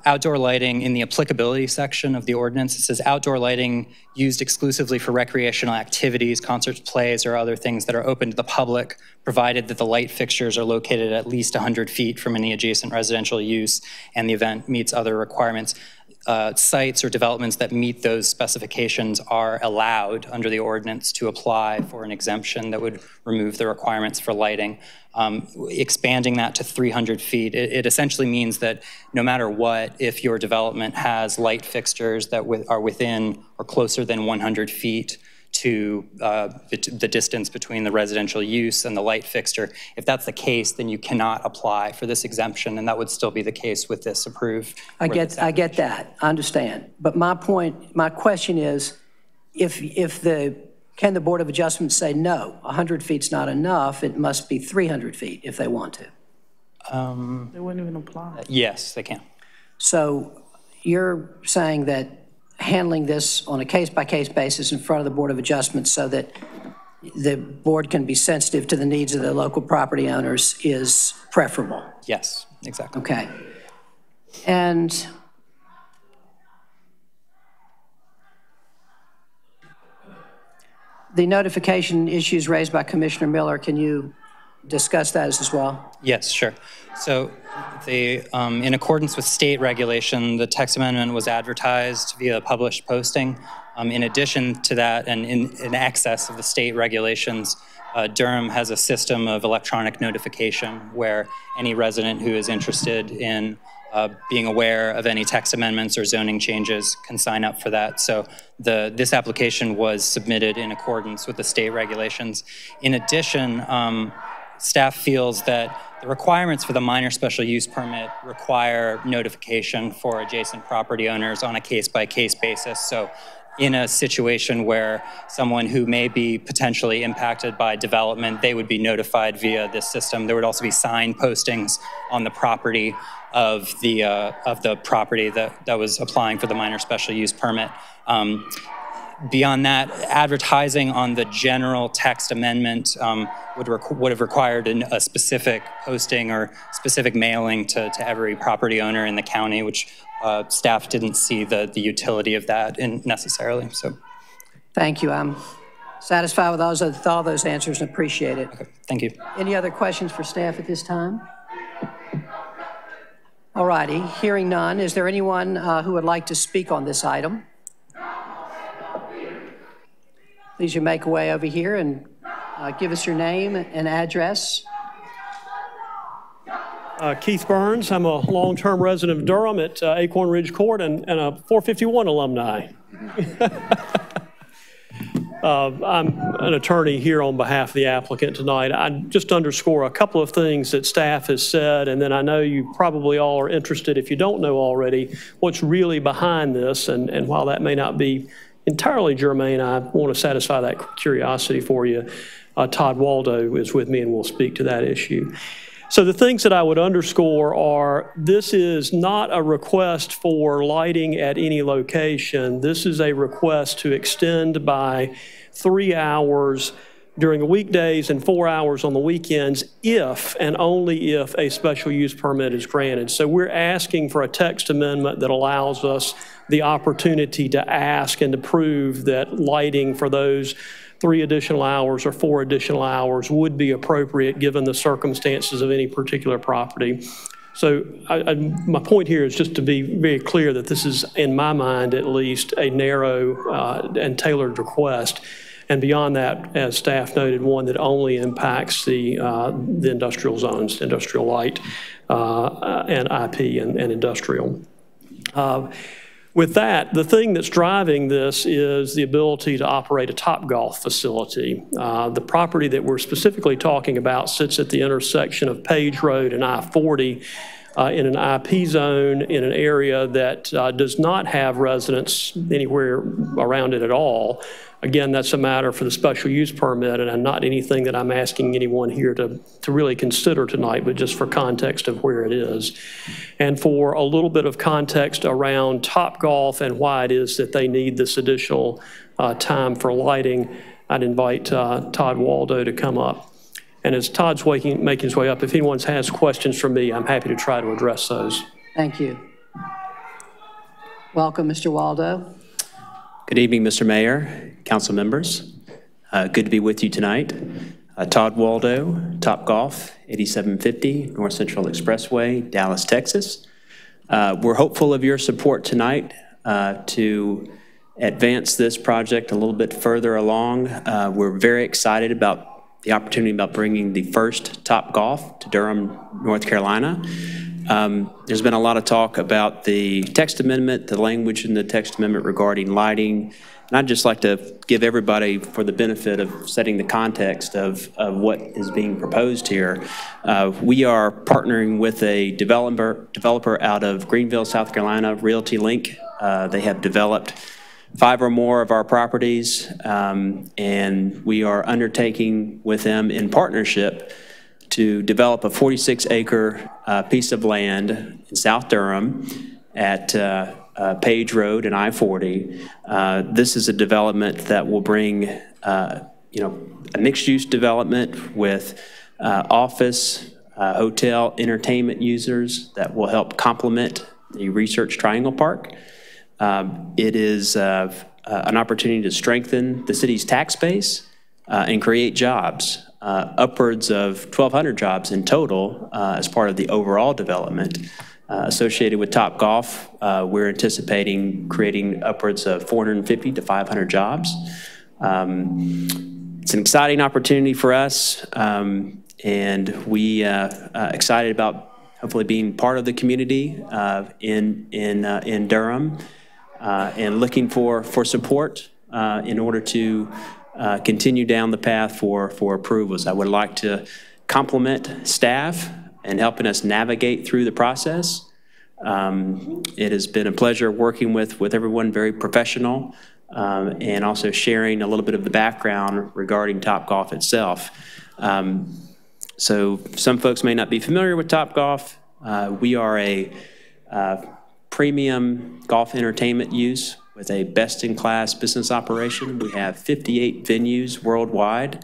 outdoor lighting in the applicability section of the ordinance, it says outdoor lighting used exclusively for recreational activities, concerts, plays, or other things that are open to the public, provided that the light fixtures are located at least one hundred feet from any adjacent residential use and the event meets other requirements. Uh, sites or developments that meet those specifications are allowed under the ordinance to apply for an exemption that would remove the requirements for lighting. Um, expanding that to three hundred feet, it, it essentially means that no matter what, if your development has light fixtures that with, are within or closer than one hundred feet to uh, the distance between the residential use and the light fixture, if that's the case, then you cannot apply for this exemption, and that would still be the case with this approved. I get, I get that, I understand. But my point, my question is, if if the, can the Board of Adjustment say no, one hundred feet's not enough, it must be three hundred feet if they want to? Um, they wouldn't even apply. Yes, they can. So you're saying that handling this on a case-by-case basis in front of the Board of Adjustment so that the board can be sensitive to the needs of the local property owners is preferable? Yes, exactly. Okay. And the notification issues raised by Commissioner Miller, can you discuss that as well? Yes, sure. So the, um, in accordance with state regulation, the text amendment was advertised via published posting. Um, in addition to that, and in, in excess of the state regulations, uh, Durham has a system of electronic notification where any resident who is interested in uh, being aware of any text amendments or zoning changes can sign up for that. So the, this application was submitted in accordance with the state regulations. In addition, um, staff feels that the requirements for the minor special use permit require notification for adjacent property owners on a case-by-case basis. So in a situation where someone who may be potentially impacted by development, they would be notified via this system. There would also be sign postings on the property of the, uh, of the property that, that was applying for the minor special use permit. Um, Beyond that, advertising on the general text amendment um, would, would have required an, a specific posting or specific mailing to, to every property owner in the county, which uh, staff didn't see the, the utility of that in necessarily. So, thank you. I'm satisfied with all those, with all those answers and appreciate it. Okay, thank you. Any other questions for staff at this time? All righty, hearing none. Is there anyone uh, who would like to speak on this item? Please you make a way over here and uh, give us your name and address. Uh, Keith Burns, I'm a long-term resident of Durham at uh, Acorn Ridge Court and, and a four fifty-one alumni. uh, I'm an attorney here on behalf of the applicant tonight. I just underscore a couple of things that staff has said, and then I know you probably all are interested, if you don't know already, what's really behind this, and, and while that may not be entirely germane, I want to satisfy that curiosity for you. Uh, Todd Waldo is with me and will speak to that issue. So the things that I would underscore are, this is not a request for lighting at any location. This is a request to extend by three hours during the weekdays and four hours on the weekends if and only if a special use permit is granted. So we're asking for a text amendment that allows us the opportunity to ask and to prove that lighting for those three additional hours or four additional hours would be appropriate given the circumstances of any particular property. So I, I, my point here is just to be very clear that this is, in my mind at least, a narrow uh, and tailored request. And beyond that, as staff noted, one that only impacts the, uh, the industrial zones, industrial light uh, and I P and, and industrial. Uh, With that, the thing that's driving this is the ability to operate a Topgolf facility. Uh, the property that we're specifically talking about sits at the intersection of Page Road and I forty uh, in an I P zone in an area that uh, does not have residents anywhere around it at all. Again, that's a matter for the special use permit and not anything that I'm asking anyone here to, to really consider tonight, but just for context of where it is. And for a little bit of context around Topgolf and why it is that they need this additional uh, time for lighting, I'd invite uh, Todd Waldo to come up. And as Todd's waking, making his way up, if anyone has questions for me, I'm happy to try to address those. Thank you. Welcome, Mister Waldo. Good evening, Mister Mayor, council members. Uh, good to be with you tonight. Uh, Todd Waldo, Topgolf, eighty-seven fifty North Central Expressway, Dallas, Texas. Uh, we're hopeful of your support tonight uh, to advance this project a little bit further along. Uh, we're very excited about the opportunity about bringing the first Topgolf to Durham, North Carolina. Um, there's been a lot of talk about the text amendment, the language in the text amendment regarding lighting, and I'd just like to give everybody, for the benefit of setting the context of, of what is being proposed here, uh, we are partnering with a developer, developer out of Greenville, South Carolina, Realty Link. Uh, they have developed five or more of our properties, um, and we are undertaking with them in partnership to develop a forty-six acre uh, piece of land in South Durham at uh, uh, Page Road and I forty. Uh, this is a development that will bring, uh, you know, a mixed-use development with uh, office, uh, hotel, entertainment users that will help complement the Research Triangle Park. Um, it is uh, uh, an opportunity to strengthen the city's tax base uh, and create jobs. uh, upwards of twelve hundred jobs in total uh, as part of the overall development. Uh, associated with Topgolf, uh, we're anticipating creating upwards of four hundred fifty to five hundred jobs. Um, it's an exciting opportunity for us, um, and we uh, uh, excited about hopefully being part of the community uh, in in uh, in Durham, uh, and looking for for support uh, in order to uh, continue down the path for for approvals. I would like to compliment staff and helping us navigate through the process. Um, it has been a pleasure working with, with everyone, very professional, um, and also sharing a little bit of the background regarding Topgolf itself. Um, so some folks may not be familiar with Topgolf. Uh, we are a uh, premium golf entertainment use with a best-in-class business operation. We have fifty-eight venues worldwide.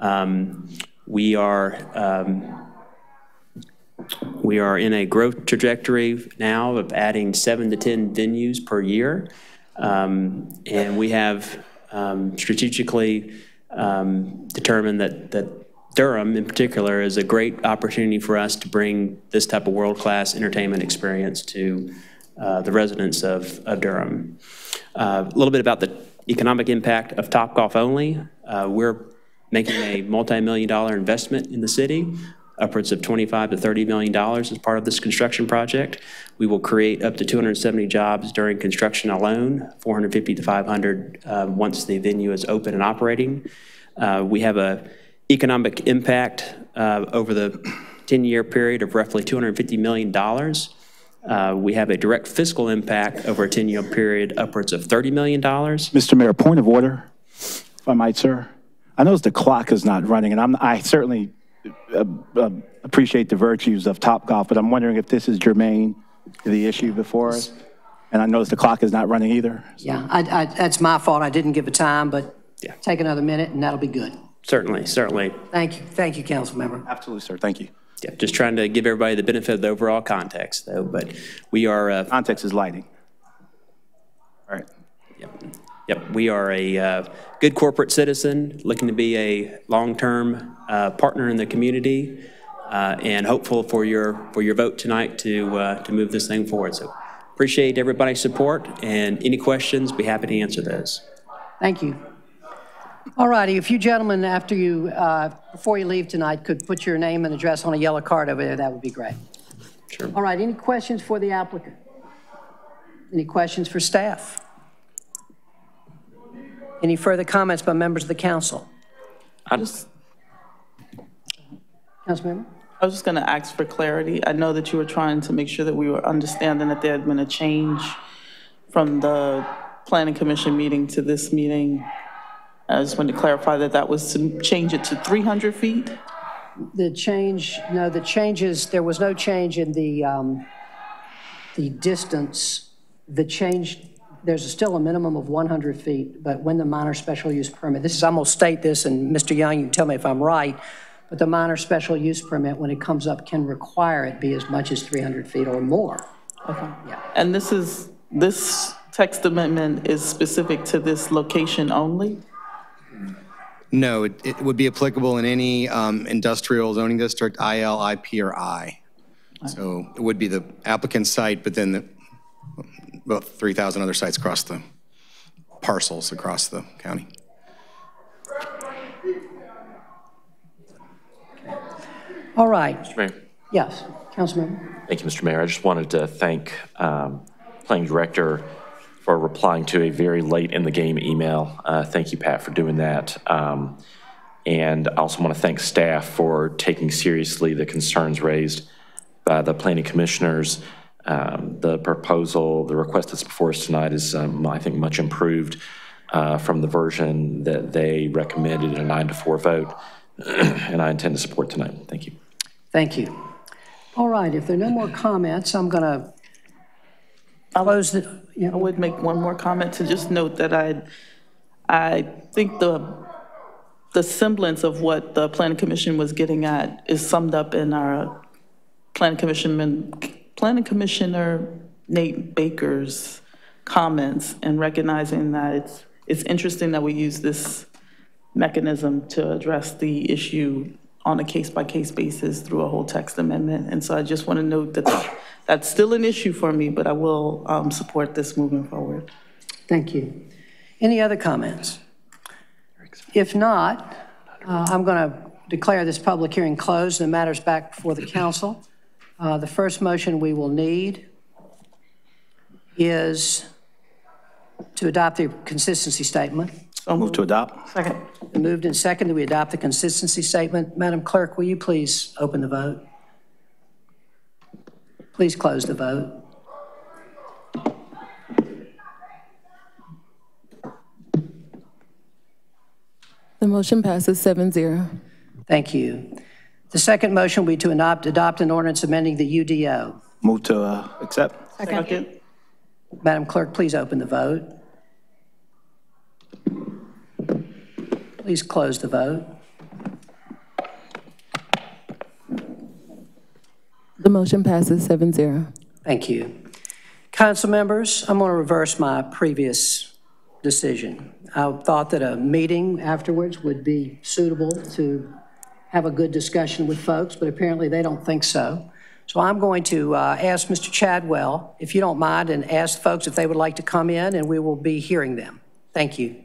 Um, we are um, We are in a growth trajectory now of adding seven to ten venues per year. Um, and we have um, strategically um, determined that, that Durham in particular is a great opportunity for us to bring this type of world-class entertainment experience to uh, the residents of, of Durham. Uh, a little bit about the economic impact of Topgolf only. Uh, we're making a multi-million dollar investment in the city, upwards of twenty-five to thirty million dollars as part of this construction project. We will create up to two hundred seventy jobs during construction alone, four hundred fifty to five hundred uh, once the venue is open and operating. Uh, we have an economic impact uh, over the ten-year period of roughly two hundred fifty million dollars. Uh, we have a direct fiscal impact over a ten-year period upwards of thirty million dollars. Mister Mayor, point of order, if I might, sir. I notice the clock is not running, and I'm, I certainly Uh, uh, appreciate the virtues of Topgolf, but I'm wondering if this is germane to the issue before us. And I notice the clock is not running either. So. Yeah, I, I, that's my fault. I didn't give a time, but yeah. Take another minute and that'll be good. Certainly, certainly. Thank you. Thank you, Council Member. Absolutely, sir. Thank you. Yeah, just trying to give everybody the benefit of the overall context, though, but we are... Uh, context is lighting. All right. Yep. Yep, we are a uh, good corporate citizen, looking to be a long-term uh, partner in the community, uh, and hopeful for your for your vote tonight to uh, to move this thing forward. So, appreciate everybody's support, and any questions, be happy to answer those. Thank you. All righty, if you gentlemen, after you uh, before you leave tonight, could put your name and address on a yellow card over there, that would be great. Sure. All right. Any questions for the applicant? Any questions for staff? Any further comments by members of the council? I just, Councilmember? I was just going to ask for clarity. I know that you were trying to make sure that we were understanding that there had been a change from the Planning Commission meeting to this meeting. I just wanted to clarify that that was to change it to three hundred feet? The change, no, the changes, there was no change in the, um, the distance. The change... There's still a minimum of one hundred feet, but when the minor special use permit, this is, I'm gonna state this, and Mister Young, you can tell me if I'm right, but the minor special use permit, when it comes up, can require it be as much as three hundred feet or more. Okay. Yeah. And this is, this text amendment is specific to this location only? No, it, it would be applicable in any um, industrial zoning district, I L, I P, or I. Okay. So it would be the applicant's site, but then the, about three thousand other sites across the parcels across the county. All right. Mister Mayor. Yes, Councilmember. Thank you, Mister Mayor. I just wanted to thank um, Planning Director for replying to a very late in the game email. Uh, thank you, Pat, for doing that. Um, and I also want to thank staff for taking seriously the concerns raised by the planning commissioners. Um, the proposal, the request that's before us tonight is, um, I think, much improved uh, from the version that they recommended in a nine to four vote, and I intend to support tonight. Thank you. Thank you. All right, if there are no more comments, I'm gonna close the, you know. I would make one more comment to just note that I, I think the, the semblance of what the Planning Commission was getting at is summed up in our Planning Commission men Planning Commissioner Nate Baker's comments, and recognizing that it's, it's interesting that we use this mechanism to address the issue on a case-by-case basis through a whole text amendment. And so I just want to note that that that's still an issue for me, but I will um, support this moving forward. Thank you. Any other comments? If not, uh, I'm going to declare this public hearing closed and the matter's back before the council. Uh, the first motion we will need is to adopt the consistency statement. So moved to adopt. Second. Been moved and seconded. We adopt the consistency statement. Madam Clerk, will you please open the vote? Please close the vote. The motion passes seven zero. Thank you. The second motion will be to adopt, adopt an ordinance amending the U D O. Move to uh, accept. Second. Second. Madam Clerk, please open the vote. Please close the vote. The motion passes seven zero. Thank you. Council members, I'm going to reverse my previous decision. I thought that a meeting afterwards would be suitable to have a good discussion with folks, but apparently they don't think so. So I'm going to uh, ask Mister Chadwell, if you don't mind, and ask folks if they would like to come in, and we will be hearing them. Thank you.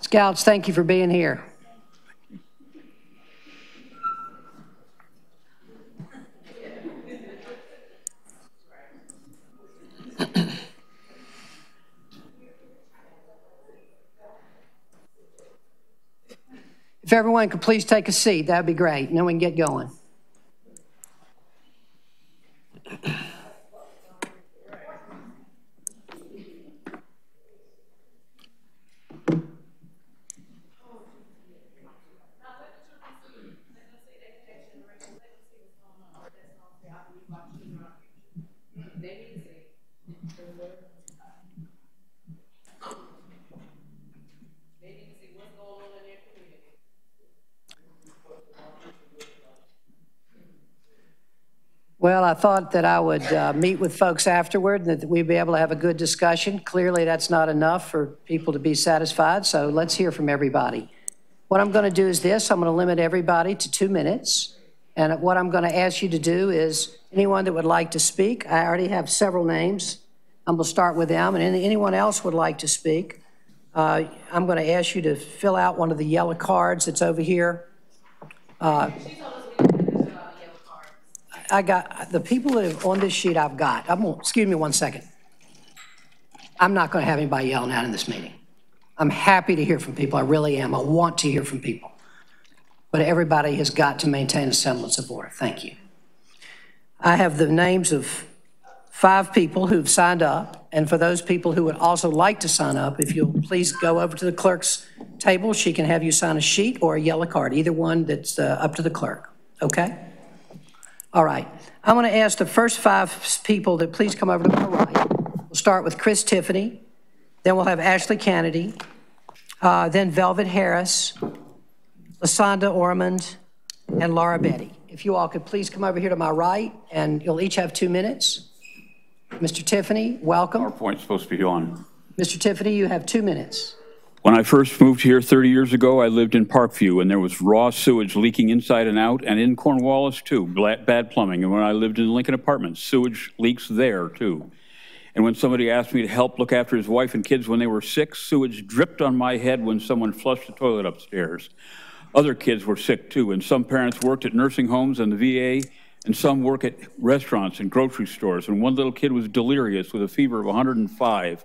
Scouts, thank you for being here. If everyone could please take a seat, that'd be great. And then we can get going. Well, I thought that I would uh, meet with folks afterward, that we'd be able to have a good discussion. Clearly, that's not enough for people to be satisfied, so let's hear from everybody. What I'm going to do is this. I'm going to limit everybody to two minutes, and what I'm going to ask you to do is anyone that would like to speak, I already have several names. I'm going to start with them, and anyone else would like to speak, uh, I'm going to ask you to fill out one of the yellow cards that's over here. Uh, I got the people that are on this sheet. I've got. I'm gonna, excuse me one second. I'm not going to have anybody yelling out in this meeting. I'm happy to hear from people. I really am. I want to hear from people, but everybody has got to maintain a semblance of order. Thank you. I have the names of five people who've signed up, and for those people who would also like to sign up, if you'll please go over to the clerk's table, she can have you sign a sheet or a yellow card, either one. That's uh, up to the clerk. Okay. All right, I'm gonna ask the first five people that please come over to my right. We'll start with Chris Tiffany, then we'll have Ashley Kennedy, uh, then Velvet Harris, Lasonda Ormond, and Laura Betty. If you all could please come over here to my right, and you'll each have two minutes. Mister Tiffany, welcome. PowerPoint's supposed to be on. Mister Tiffany, you have two minutes. When I first moved here thirty years ago, I lived in Parkview, and there was raw sewage leaking inside and out, and in Cornwallis, too, bad plumbing. And when I lived in Lincoln Apartments, sewage leaks there, too. And when somebody asked me to help look after his wife and kids when they were sick, sewage dripped on my head when someone flushed the toilet upstairs. Other kids were sick, too, and some parents worked at nursing homes and the V A and some work at restaurants and grocery stores, and one little kid was delirious with a fever of one hundred and five.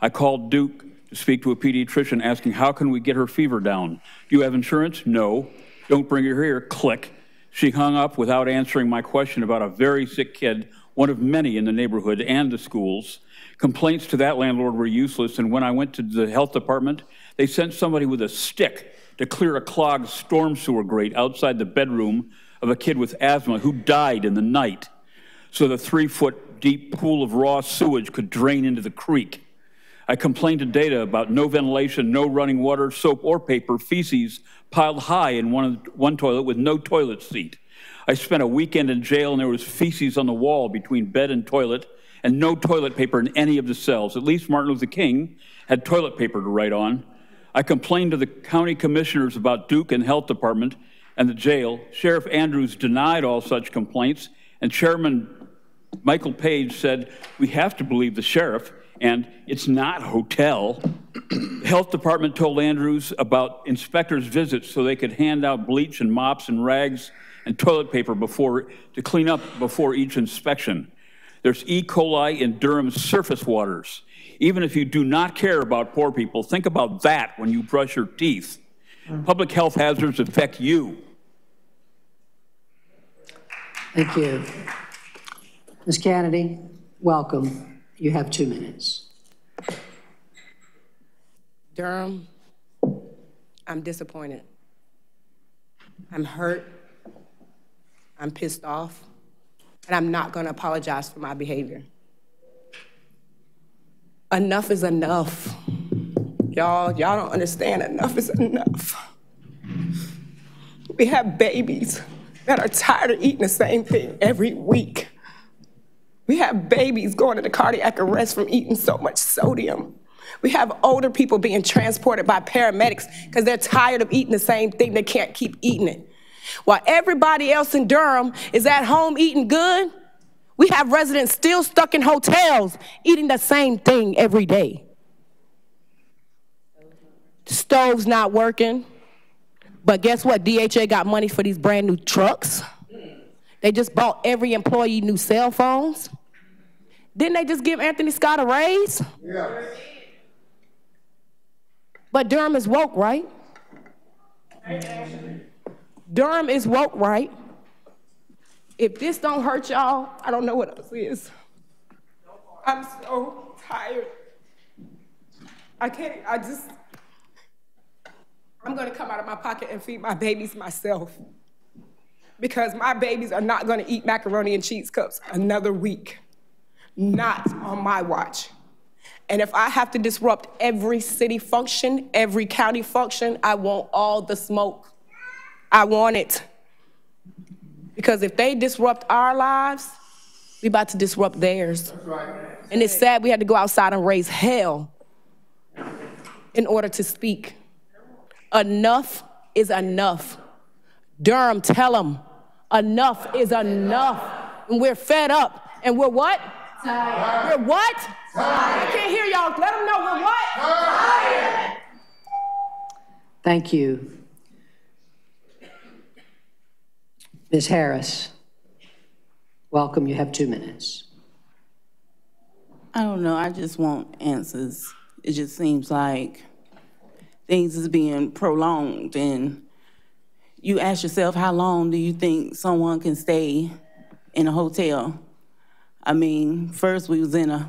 I called Duke to speak to a pediatrician asking, how can we get her fever down? Do you have insurance? No. Don't bring her here. Click. She hung up without answering my question about a very sick kid, one of many in the neighborhood and the schools. Complaints to that landlord were useless, and when I went to the health department, they sent somebody with a stick to clear a clogged storm sewer grate outside the bedroom of a kid with asthma who died in the night, so the three-foot deep pool of raw sewage could drain into the creek. I complained to Data about no ventilation, no running water, soap or paper, feces piled high in one, one toilet with no toilet seat. I spent a weekend in jail and there was feces on the wall between bed and toilet and no toilet paper in any of the cells. At least Martin Luther King had toilet paper to write on. I complained to the county commissioners about Duke and health department and the jail. Sheriff Andrews denied all such complaints, and Chairman Michael Page said, we have to believe the sheriff, and it's not hotel. Health department told Andrews about inspectors' visits so they could hand out bleach and mops and rags and toilet paper before, to clean up before each inspection. There's E. coli in Durham's surface waters. Even if you do not care about poor people, think about that when you brush your teeth. Public health hazards affect you. Thank you. Miz Kennedy, welcome. You have two minutes. Durham, I'm disappointed. I'm hurt. I'm pissed off. And I'm not going to apologize for my behavior. Enough is enough. Y'all, y'all don't understand. Enough is enough. We have babies that are tired of eating the same thing every week. We have babies going into cardiac arrest from eating so much sodium. We have older people being transported by paramedics because they're tired of eating the same thing. They can't keep eating it. While everybody else in Durham is at home eating good, we have residents still stuck in hotels eating the same thing every day. The stove's not working, but guess what? D H A got money for these brand new trucks. They just bought every employee new cell phones. Didn't they just give Anthony Scott a raise? Yeah. But Durham is woke, right? Durham is woke, right? If this don't hurt y'all, I don't know what else is. I'm so tired. I can't, I just, I'm gonna come out of my pocket and feed my babies myself, because my babies are not gonna eat macaroni and cheese cups another week. Not on my watch. And if I have to disrupt every city function, every county function, I want all the smoke. I want it. Because if they disrupt our lives, we about to disrupt theirs. That's right. And it's sad we had to go outside and raise hell in order to speak. Enough is enough. Durham, tell them. Enough is enough. And we're fed up. And we're what? Tired. We're what? Tired. I can't hear y'all. Let them know we're what? Tired. Thank you. Miz Harris, welcome. You have two minutes. I don't know. I just want answers. It just seems like things is being prolonged, and you ask yourself, how long do you think someone can stay in a hotel? I mean, first we was in a,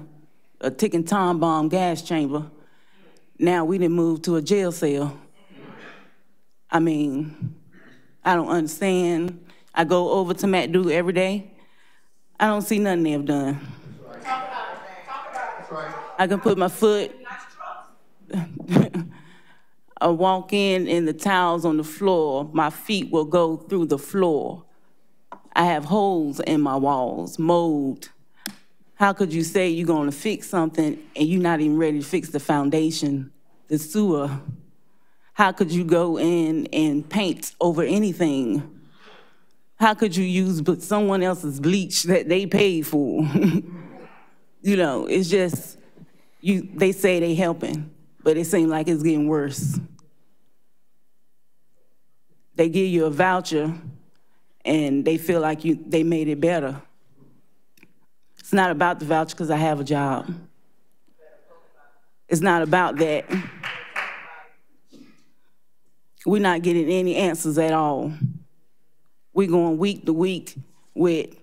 a ticking time bomb gas chamber. Now we done moved to a jail cell. I mean, I don't understand. I go over to McDougald every day. I don't see nothing they have done. Talk about it. Talk about it. That's right. I can put my foot, I walk in and the towels on the floor, my feet will go through the floor. I have holes in my walls, mold. How could you say you're gonna fix something and you're not even ready to fix the foundation, the sewer? How could you go in and paint over anything? How could you use but someone else's bleach that they paid for? You know, it's just, you. They say they helping, but it seems like it's getting worse. They give you a voucher and they feel like you, they made it better. It's not about the voucher because I have a job. It's not about that. We're not getting any answers at all. We're going week to week with,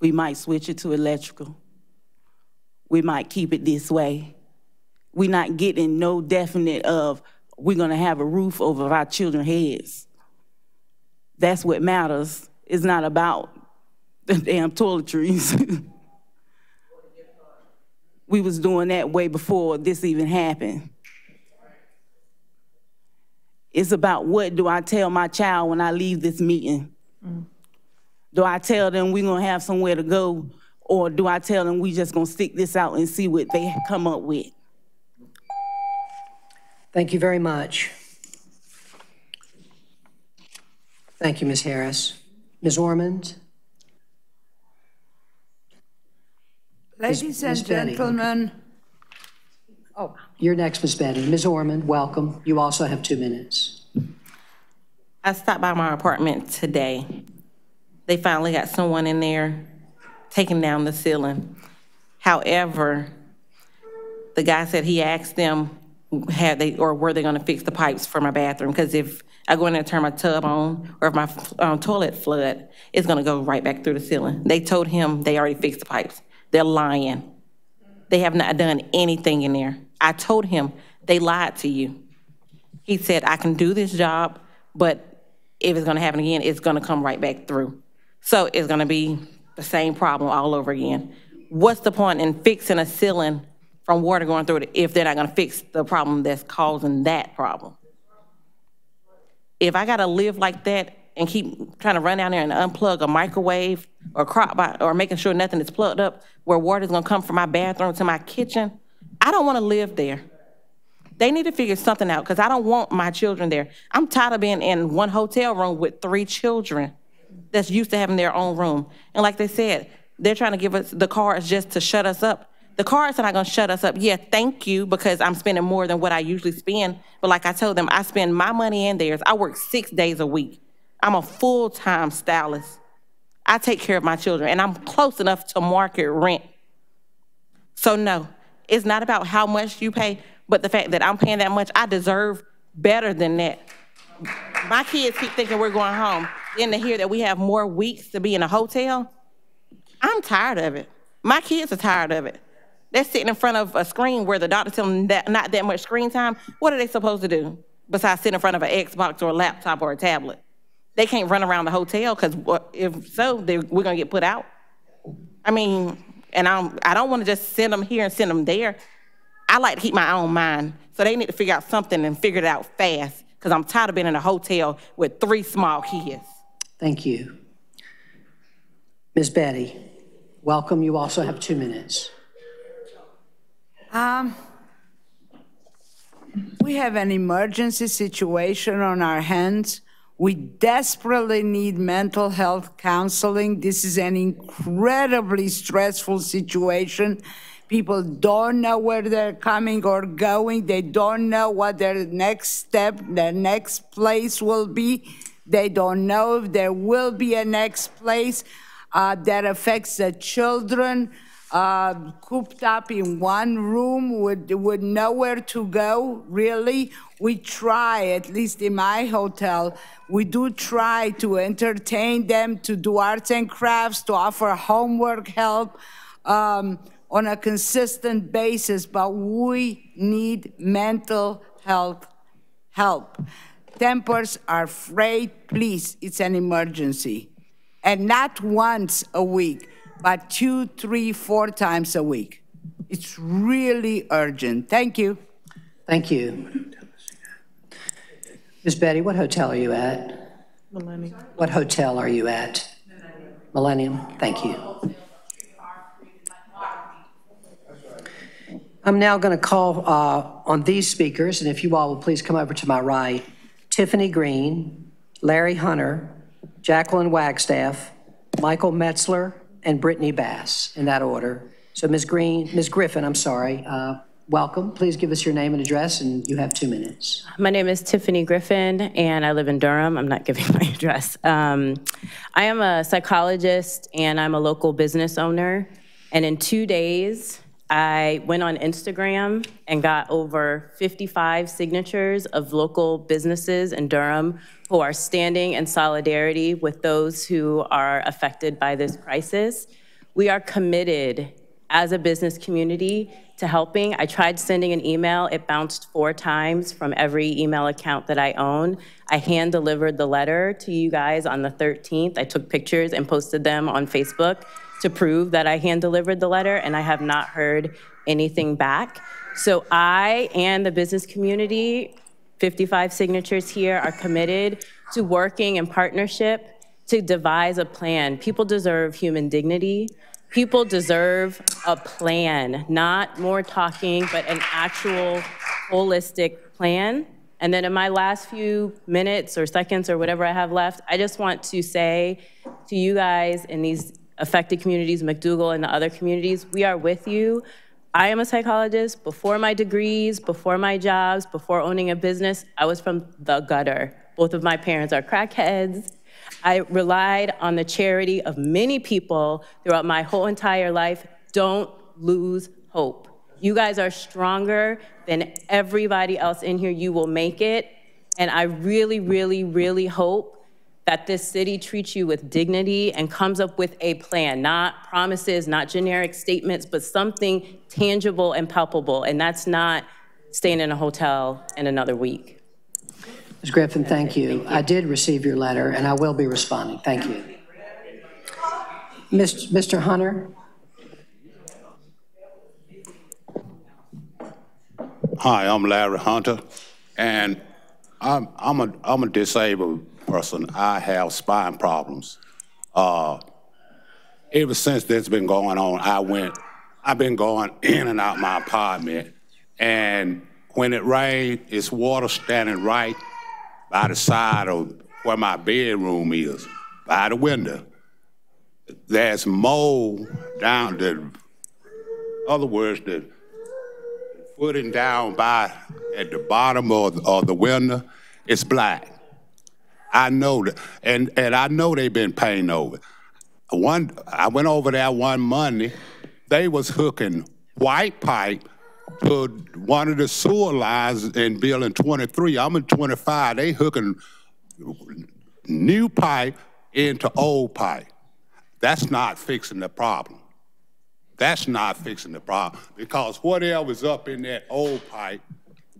we might switch it to electrical. We might keep it this way. We're not getting no definite of, we're gonna have a roof over our children's heads. That's what matters. It's not about the damn toiletries. We was doing that way before this even happened. It's about what do I tell my child when I leave this meeting? Mm. Do I tell them we're gonna have somewhere to go, or do I tell them we just gonna stick this out and see what they come up with? Thank you very much. Thank you, Miz Harris. Miz Ormond? Ladies and gentlemen. Oh, you're next, Miz Betty. Miz Ormond, welcome. You also have two minutes. I stopped by my apartment today. They finally got someone in there taking down the ceiling. However, the guy said he asked them, had they or were they going to fix the pipes for my bathroom? Because if I go in there and turn my tub on, or if my um, toilet flood, it's going to go right back through the ceiling. They told him they already fixed the pipes. They're lying. They have not done anything in there. I told him they lied to you. He said, I can do this job, but if it's going to happen again, it's going to come right back through. So it's going to be the same problem all over again. What's the point in fixing a ceiling from water going through it if they're not going to fix the problem that's causing that problem? If I got to live like that and keep trying to run down there and unplug a microwave or crock pot or making sure nothing is plugged up where water is going to come from my bathroom to my kitchen, I don't want to live there. They need to figure something out because I don't want my children there. I'm tired of being in one hotel room with three children that's used to having their own room. And like they said, they're trying to give us the cards just to shut us up. The cards are not going to shut us up. Yeah, thank you, because I'm spending more than what I usually spend. But like I told them, I spend my money and theirs. I work six days a week. I'm a full-time stylist. I take care of my children, and I'm close enough to market rent. So no, it's not about how much you pay, but the fact that I'm paying that much, I deserve better than that. My kids keep thinking we're going home. Then to hear that we have more weeks to be in a hotel, I'm tired of it. My kids are tired of it. They're sitting in front of a screen where the doctor tells them that not that much screen time. What are they supposed to do besides sit in front of an Xbox or a laptop or a tablet? They can't run around the hotel because if so, they, we're going to get put out. I mean, and I'm, I don't want to just send them here and send them there. I like to keep my own mind. So they need to figure out something and figure it out fast because I'm tired of being in a hotel with three small kids. Thank you. Miz Betty, welcome. You also have two minutes. Um, we have an emergency situation on our hands. We desperately need mental health counseling. This is an incredibly stressful situation. People don't know where they're coming or going. They don't know what their next step, their next place will be. They don't know if there will be a next place uh, that affects the children. Uh, cooped up in one room with, with nowhere to go, really. We try, at least in my hotel, we do try to entertain them, to do arts and crafts, to offer homework help um, on a consistent basis, but we need mental health help. Tempers are frayed, please, it's an emergency. And not once a week, but two, three, four times a week. It's really urgent. Thank you. Thank you. Miz Betty, what hotel are you at? Millennium. What hotel are you at? Millennium. Millennium. Thank you. I'm now going to call uh, on these speakers, and if you all will please come over to my right. Tiffany Green, Larry Hunter, Jacqueline Wagstaff, Michael Metzler, and Brittany Bass, in that order. So Miz Green, Miz Griffin, I'm sorry, uh, welcome. Please give us your name and address, and you have two minutes. My name is Tiffany Griffin, and I live in Durham. I'm not giving my address. Um, I am a psychologist, and I'm a local business owner. And in two days, I went on Instagram and got over fifty-five signatures of local businesses in Durham who are standing in solidarity with those who are affected by this crisis. We are committed as a business community to helping. I tried sending an email. It bounced four times from every email account that I own. I hand delivered the letter to you guys on the thirteenth. I took pictures and posted them on Facebook to prove that I hand delivered the letter, and I have not heard anything back. So I and the business community, fifty-five signatures here, are committed to working in partnership to devise a plan. People deserve human dignity. People deserve a plan, not more talking, but an actual holistic plan. And then in my last few minutes or seconds or whatever I have left, I just want to say to you guys in these affected communities, McDougald and the other communities, we are with you. I am a psychologist. Before my degrees, before my jobs, before owning a business, I was from the gutter. Both of my parents are crackheads. I relied on the charity of many people throughout my whole entire life. Don't lose hope. You guys are stronger than everybody else in here. You will make it. And I really, really, really hope that this city treats you with dignity and comes up with a plan, not promises, not generic statements, but something tangible and palpable. And that's not staying in a hotel in another week. Miz Griffin, thank you. thank you. I did receive your letter, and I will be responding. Thank you. Mister Hunter. Hi, I'm Larry Hunter, and I'm, I'm, a, I'm a disabled person. I have spine problems. Uh, ever since this has been going on, I went, I've been going in and out my apartment, and when it rained, it's water standing right by the side of where my bedroom is, by the window. There's mold down the, in other words, the footing down by at the bottom of, of the window, it's black. I know that, and, and I know they've been paying over. One, I went over there one Monday, they was hooking white pipe to one of the sewer lines in building twenty-three. I'm in twenty-five. They hooking new pipe into old pipe. That's not fixing the problem. That's not fixing the problem, because whatever's up in that old pipe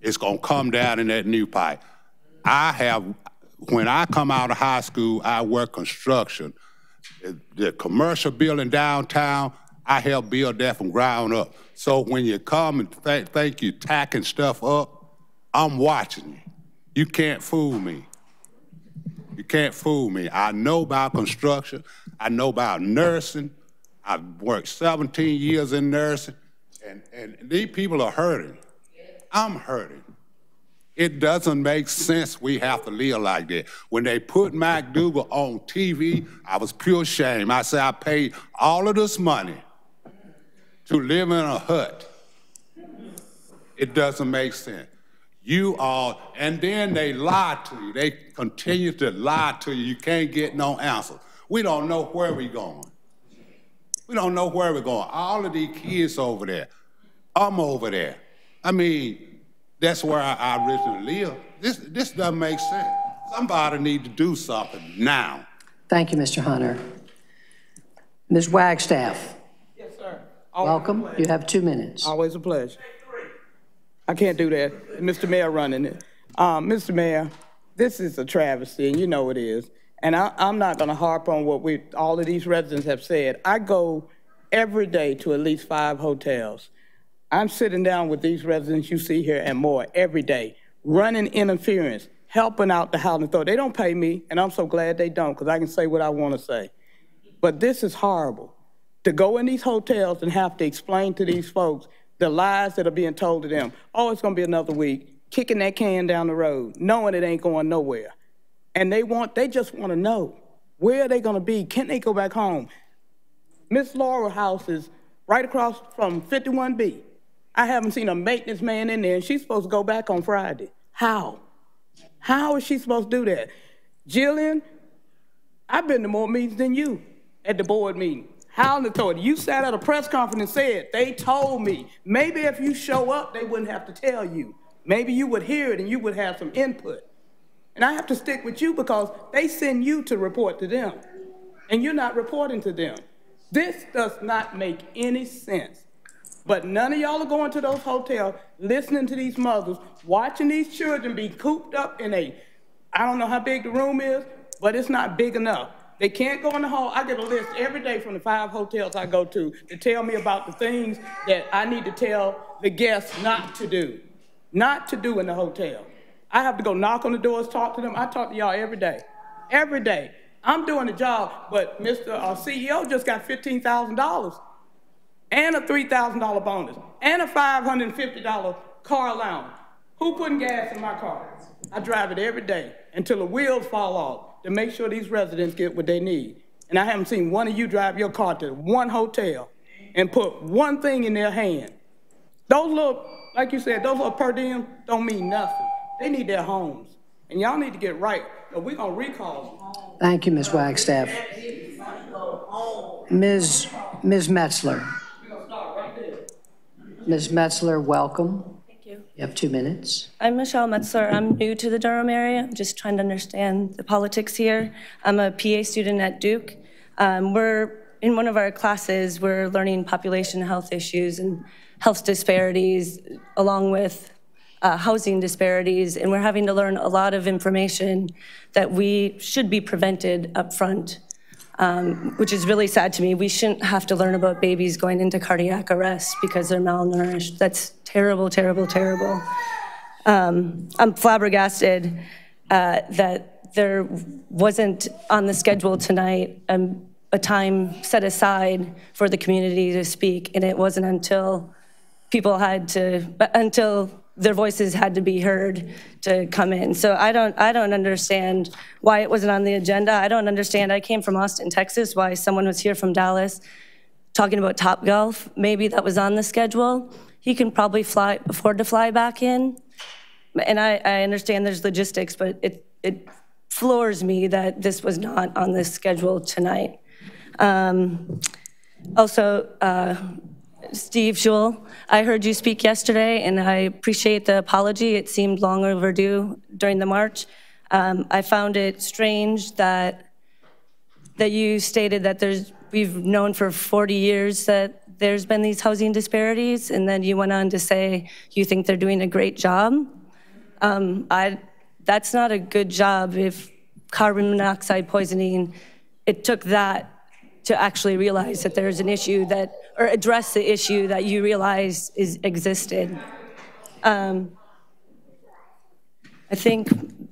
is gonna come down in that new pipe. I have, when I come out of high school, I work construction. The commercial building downtown, I helped build that from ground up. So when you come and th think you're tacking stuff up, I'm watching you. You can't fool me. You can't fool me. I know about construction. I know about nursing. I've worked seventeen years in nursing. And, and these people are hurting. I'm hurting. It doesn't make sense we have to live like that. When they put McDougald on T V, I was pure shame. I said, I paid all of this money to live in a hut. It doesn't make sense. You are, and then they lie to you. They continue to lie to you. You can't get no answers. We don't know where we're going. We don't know where we're going. All of these kids over there. I'm over there. I mean, that's where I, I originally live. This, this doesn't make sense. Somebody needs to do something now. Thank you, Mister Hunter. Miz Wagstaff. Yes, sir. Always welcome. You have two minutes. Always a pleasure. I can't do that. Mister Mayor running it. Um, Mister Mayor, this is a travesty, and you know it is. And I, I'm not going to harp on what we, all of these residents have said. I go every day to at least five hotels. I'm sitting down with these residents you see here and more every day, running interference, helping out the housing authority. They don't pay me, and I'm so glad they don't, because I can say what I want to say. But this is horrible. To go in these hotels and have to explain to these folks the lies that are being told to them. Oh, it's going to be another week, kicking that can down the road, knowing it ain't going nowhere. And they want, they just want to know, where are they going to be? Can they go back home? Miss Laura House is right across from fifty-one B. I haven't seen a maintenance man in there, and she's supposed to go back on Friday. How? How is she supposed to do that? Jillian, I've been to more meetings than you at the board meeting. How in the authority? You sat at a press conference and said, they told me. Maybe if you show up, they wouldn't have to tell you. Maybe you would hear it and you would have some input. And I have to stick with you because they send you to report to them, and you're not reporting to them. This does not make any sense. But none of y'all are going to those hotels, listening to these mothers, watching these children be cooped up in a, I don't know how big the room is, but it's not big enough. They can't go in the hall. I get a list every day from the five hotels I go to to tell me about the things that I need to tell the guests not to do, not to do in the hotel. I have to go knock on the doors, talk to them. I talk to y'all every day, every day. I'm doing the job, but Mister Uh, C E O just got fifteen thousand dollars and a three thousand dollar bonus and a five hundred fifty dollar car allowance. Who putting gas in my car? I drive it every day until the wheels fall off to make sure these residents get what they need. And I haven't seen one of you drive your car to one hotel and put one thing in their hand. Those little, like you said, those little per diem don't mean nothing. They need their homes, and y'all need to get right, or we're going to recall them. Thank you, Miz Wagstaff. Miz Miz Metzler. Miz Metzler, welcome. Thank you. You have two minutes. I'm Michelle Metzler. I'm new to the Durham area. I'm just trying to understand the politics here. I'm a P A student at Duke. Um, we're in one of our classes, we're learning population health issues and health disparities, along with Uh, housing disparities, and we're having to learn a lot of information that we should be prevented up front, um, which is really sad to me. We shouldn't have to learn about babies going into cardiac arrest because they're malnourished. That's terrible, terrible, terrible. Um, I'm flabbergasted uh, that there wasn't on the schedule tonight um, a time set aside for the community to speak, and it wasn't until people had to, until their voices had to be heard to come in. So I don't, I don't understand why it wasn't on the agenda. I don't understand. I came from Austin, Texas, why someone was here from Dallas talking about Topgolf. Maybe that was on the schedule. He can probably fly, afford to fly back in. And I, I understand there's logistics, but it, it floors me that this was not on the schedule tonight. Um, also, uh, Steve Schuhl, I heard you speak yesterday, and I appreciate the apology. It seemed long overdue during the march. Um, I found it strange that that you stated that there's we've known for forty years that there's been these housing disparities, and then you went on to say you think they're doing a great job. Um, I, that's not a good job if carbon monoxide poisoning, it took that to actually realize that there's an issue that, or address the issue that you realize is existed. Um, I think,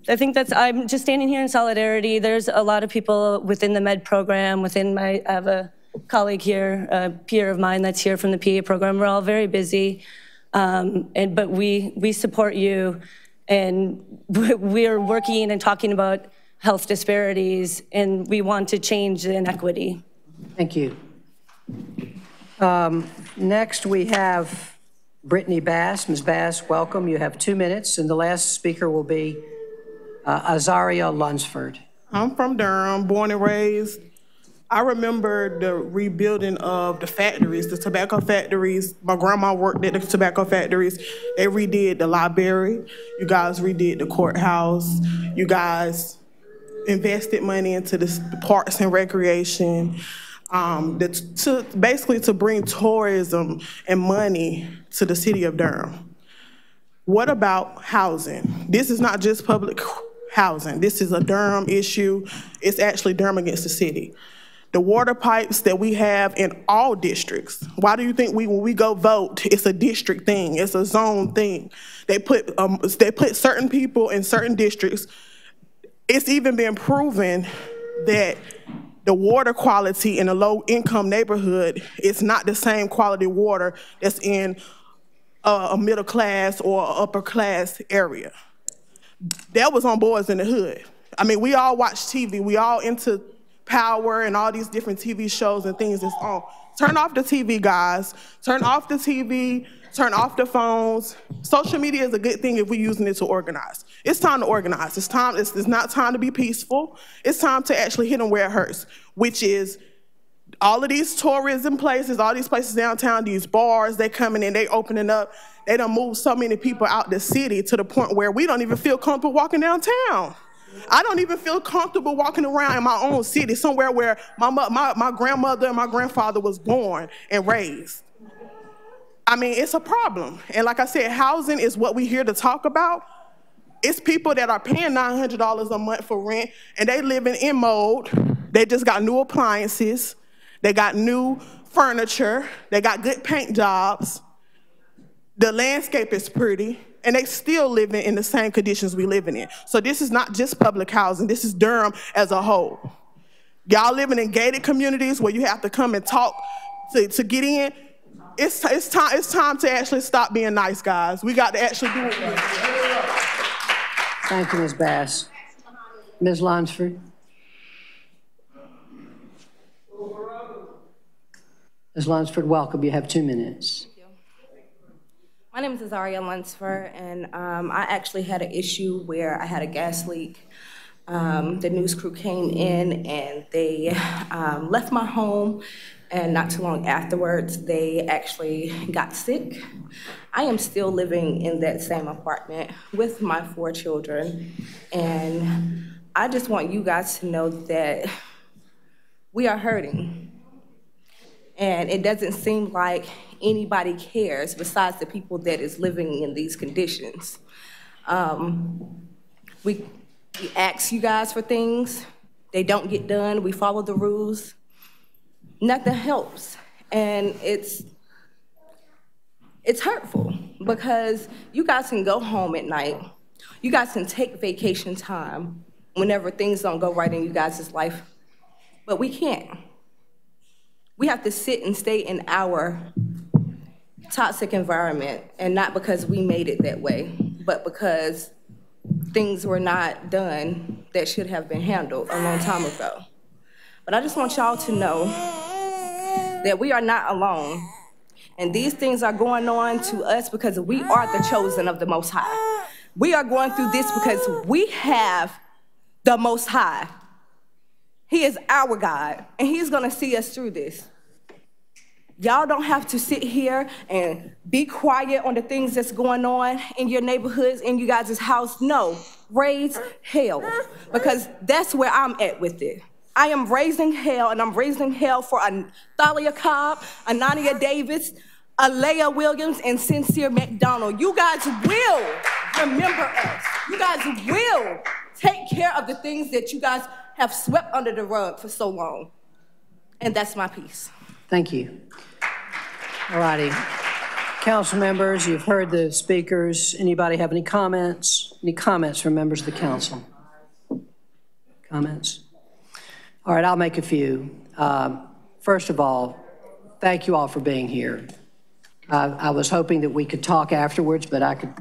I think that's, I'm just standing here in solidarity. There's a lot of people within the med program, within my, I have a colleague here, a peer of mine that's here from the P A program. We're all very busy, um, and but we, we support you, and we're working and talking about health disparities, and we want to change the inequity. Thank you. Um, next, we have Brittany Bass. Miz Bass, welcome. You have two minutes, and the last speaker will be uh, Azaria Lunsford. I'm from Durham, born and raised. I remember the rebuilding of the factories, the tobacco factories. My grandma worked at the tobacco factories. They redid the library. You guys redid the courthouse. You guys invested money into the parks and recreation. Um, the, to, basically to bring tourism and money to the city of Durham. What about housing? This is not just public housing. This is a Durham issue. It's actually Durham against the city. The water pipes that we have in all districts. Why do you think we, when we go vote, it's a district thing, it's a zone thing. They put, um, they put certain people in certain districts. It's even been proven that the water quality in a low-income neighborhood is not the same quality water that's in a middle-class or upper-class area. That was on Boys in the Hood. I mean, we all watch T V. We all into Power and all these different T V shows and things that's on. Turn off the T V, guys. Turn off the T V, turn off the phones. Social media is a good thing if we're using it to organize. It's time to organize. It's time. It's, it's not time to be peaceful. It's time to actually hit them where it hurts, which is all of these tourism places, all these places downtown, these bars, they coming in, they opening up. They done moved so many people out the city to the point where we don't even feel comfortable walking downtown. I don't even feel comfortable walking around in my own city, somewhere where my, my, my grandmother and my grandfather was born and raised. I mean, it's a problem. And like I said, housing is what we're here to talk about. It's people that are paying nine hundred dollars a month for rent, and they living in mode. They just got new appliances. They got new furniture. They got good paint jobs. The landscape is pretty. And they still living in the same conditions we living in. So this is not just public housing. This is Durham as a whole. Y'all living in gated communities where you have to come and talk to, to get in. It's, it's, time, it's time to actually stop being nice, guys. We got to actually do it. Thank you, Miz Bass. Miz Lonsford. Miz Lonsford, welcome. You have two minutes. My name is Azaria Lunsford, and um, I actually had an issue where I had a gas leak. Um, the news crew came in, and they um, left my home, and not too long afterwards, they actually got sick. I am still living in that same apartment with my four children, and I just want you guys to know that we are hurting. And it doesn't seem like anybody cares besides the people that is living in these conditions. Um, we, we ask you guys for things. They don't get done. We follow the rules. Nothing helps. And it's, it's hurtful because you guys can go home at night. You guys can take vacation time whenever things don't go right in you guys' life, but we can't. We have to sit and stay in our toxic environment, and not because we made it that way, but because things were not done that should have been handled a long time ago. But I just want y'all to know that we are not alone, and these things are going on to us because we are the chosen of the Most High. We are going through this because we have the Most High. He is our God, and he's gonna see us through this. Y'all don't have to sit here and be quiet on the things that's going on in your neighborhoods, in you guys' house. No, raise hell, because that's where I'm at with it. I am raising hell, and I'm raising hell for a Thalia Cobb, a Anania Davis, Alea Williams, and Sincere McDonald. You guys will remember us. You guys will take care of the things that you guys have swept under the rug for so long. And that's my piece. Thank you. All righty. Council members, you've heard the speakers. Anybody have any comments? Any comments from members of the council? Comments? All right, I'll make a few. Uh, first of all, thank you all for being here. Uh, I was hoping that we could talk afterwards, but I could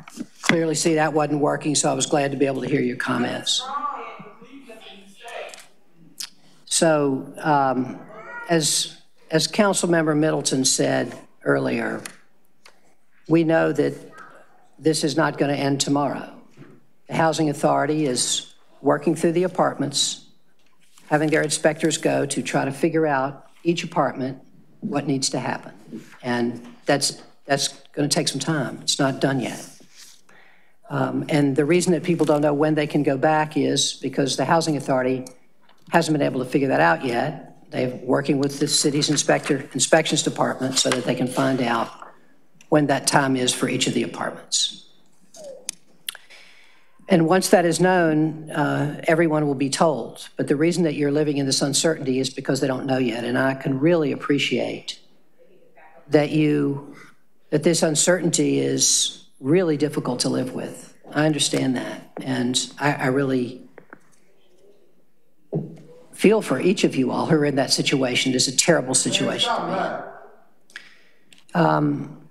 clearly see that wasn't working, so I was glad to be able to hear your comments. So, um, as, as Council Member Middleton said earlier, we know that this is not going to end tomorrow. The Housing Authority is working through the apartments, having their inspectors go to try to figure out each apartment what needs to happen. And that's, that's going to take some time. It's not done yet. Um, and the reason that people don't know when they can go back is because the Housing Authority hasn't been able to figure that out yet. They're working with the city's inspector, inspections department so that they can find out when that time is for each of the apartments. And once that is known, uh, everyone will be told. But the reason that you're living in this uncertainty is because they don't know yet. And I can really appreciate that you, that this uncertainty is really difficult to live with. I understand that. And I, I really, feel for each of you all who are in that situation. It's a terrible situation to be. Um,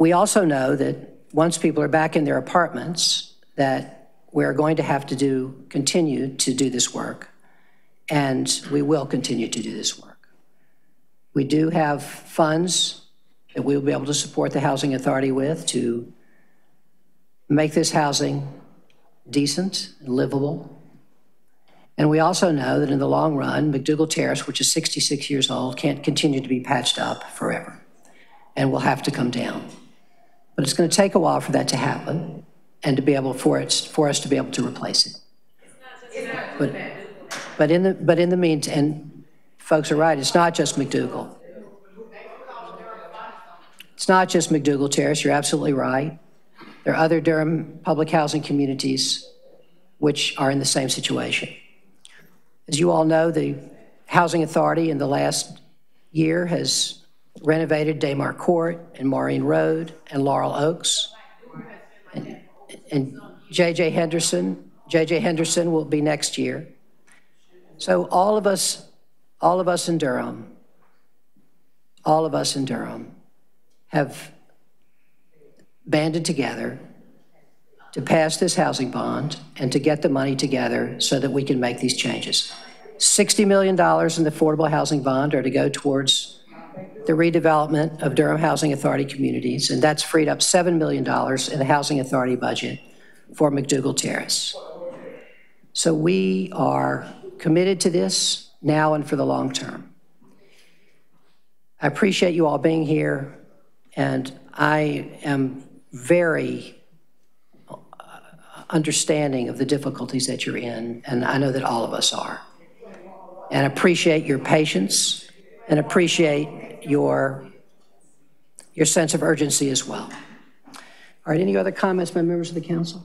we also know that once people are back in their apartments, that we're going to have to do, continue to do this work. and we will continue to do this work. We do have funds that we'll be able to support the Housing Authority with to make this housing decent and livable. And we also know that in the long run, McDougald Terrace, which is sixty-six years old, can't continue to be patched up forever and will have to come down. But it's going to take a while for that to happen and to be able for, it, for us to be able to replace it. It's not just McDougald. But, but, in the, but in the meantime, and folks are right, it's not just McDougald. It's not just McDougald Terrace, you're absolutely right. There are other Durham public housing communities which are in the same situation. As you all know, the Housing Authority in the last year has renovated Daymar Court and Maureen Road and Laurel Oaks. And, and J J Henderson, J J Henderson will be next year. So all of us, all of us in Durham, all of us in Durham have banded together to pass this housing bond and to get the money together so that we can make these changes. sixty million dollars in the affordable housing bond are to go towards the redevelopment of Durham Housing Authority communities, and that's freed up seven million dollars in the Housing Authority budget for McDougald Terrace. So we are committed to this now and for the long term. I appreciate you all being here, and I am very understanding of the difficulties that you're in, and I know that all of us are. And appreciate your patience and appreciate your, your sense of urgency as well. All right, any other comments by members of the council?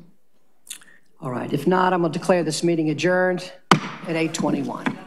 All right, if not, I'm gonna declare this meeting adjourned at eight twenty-one.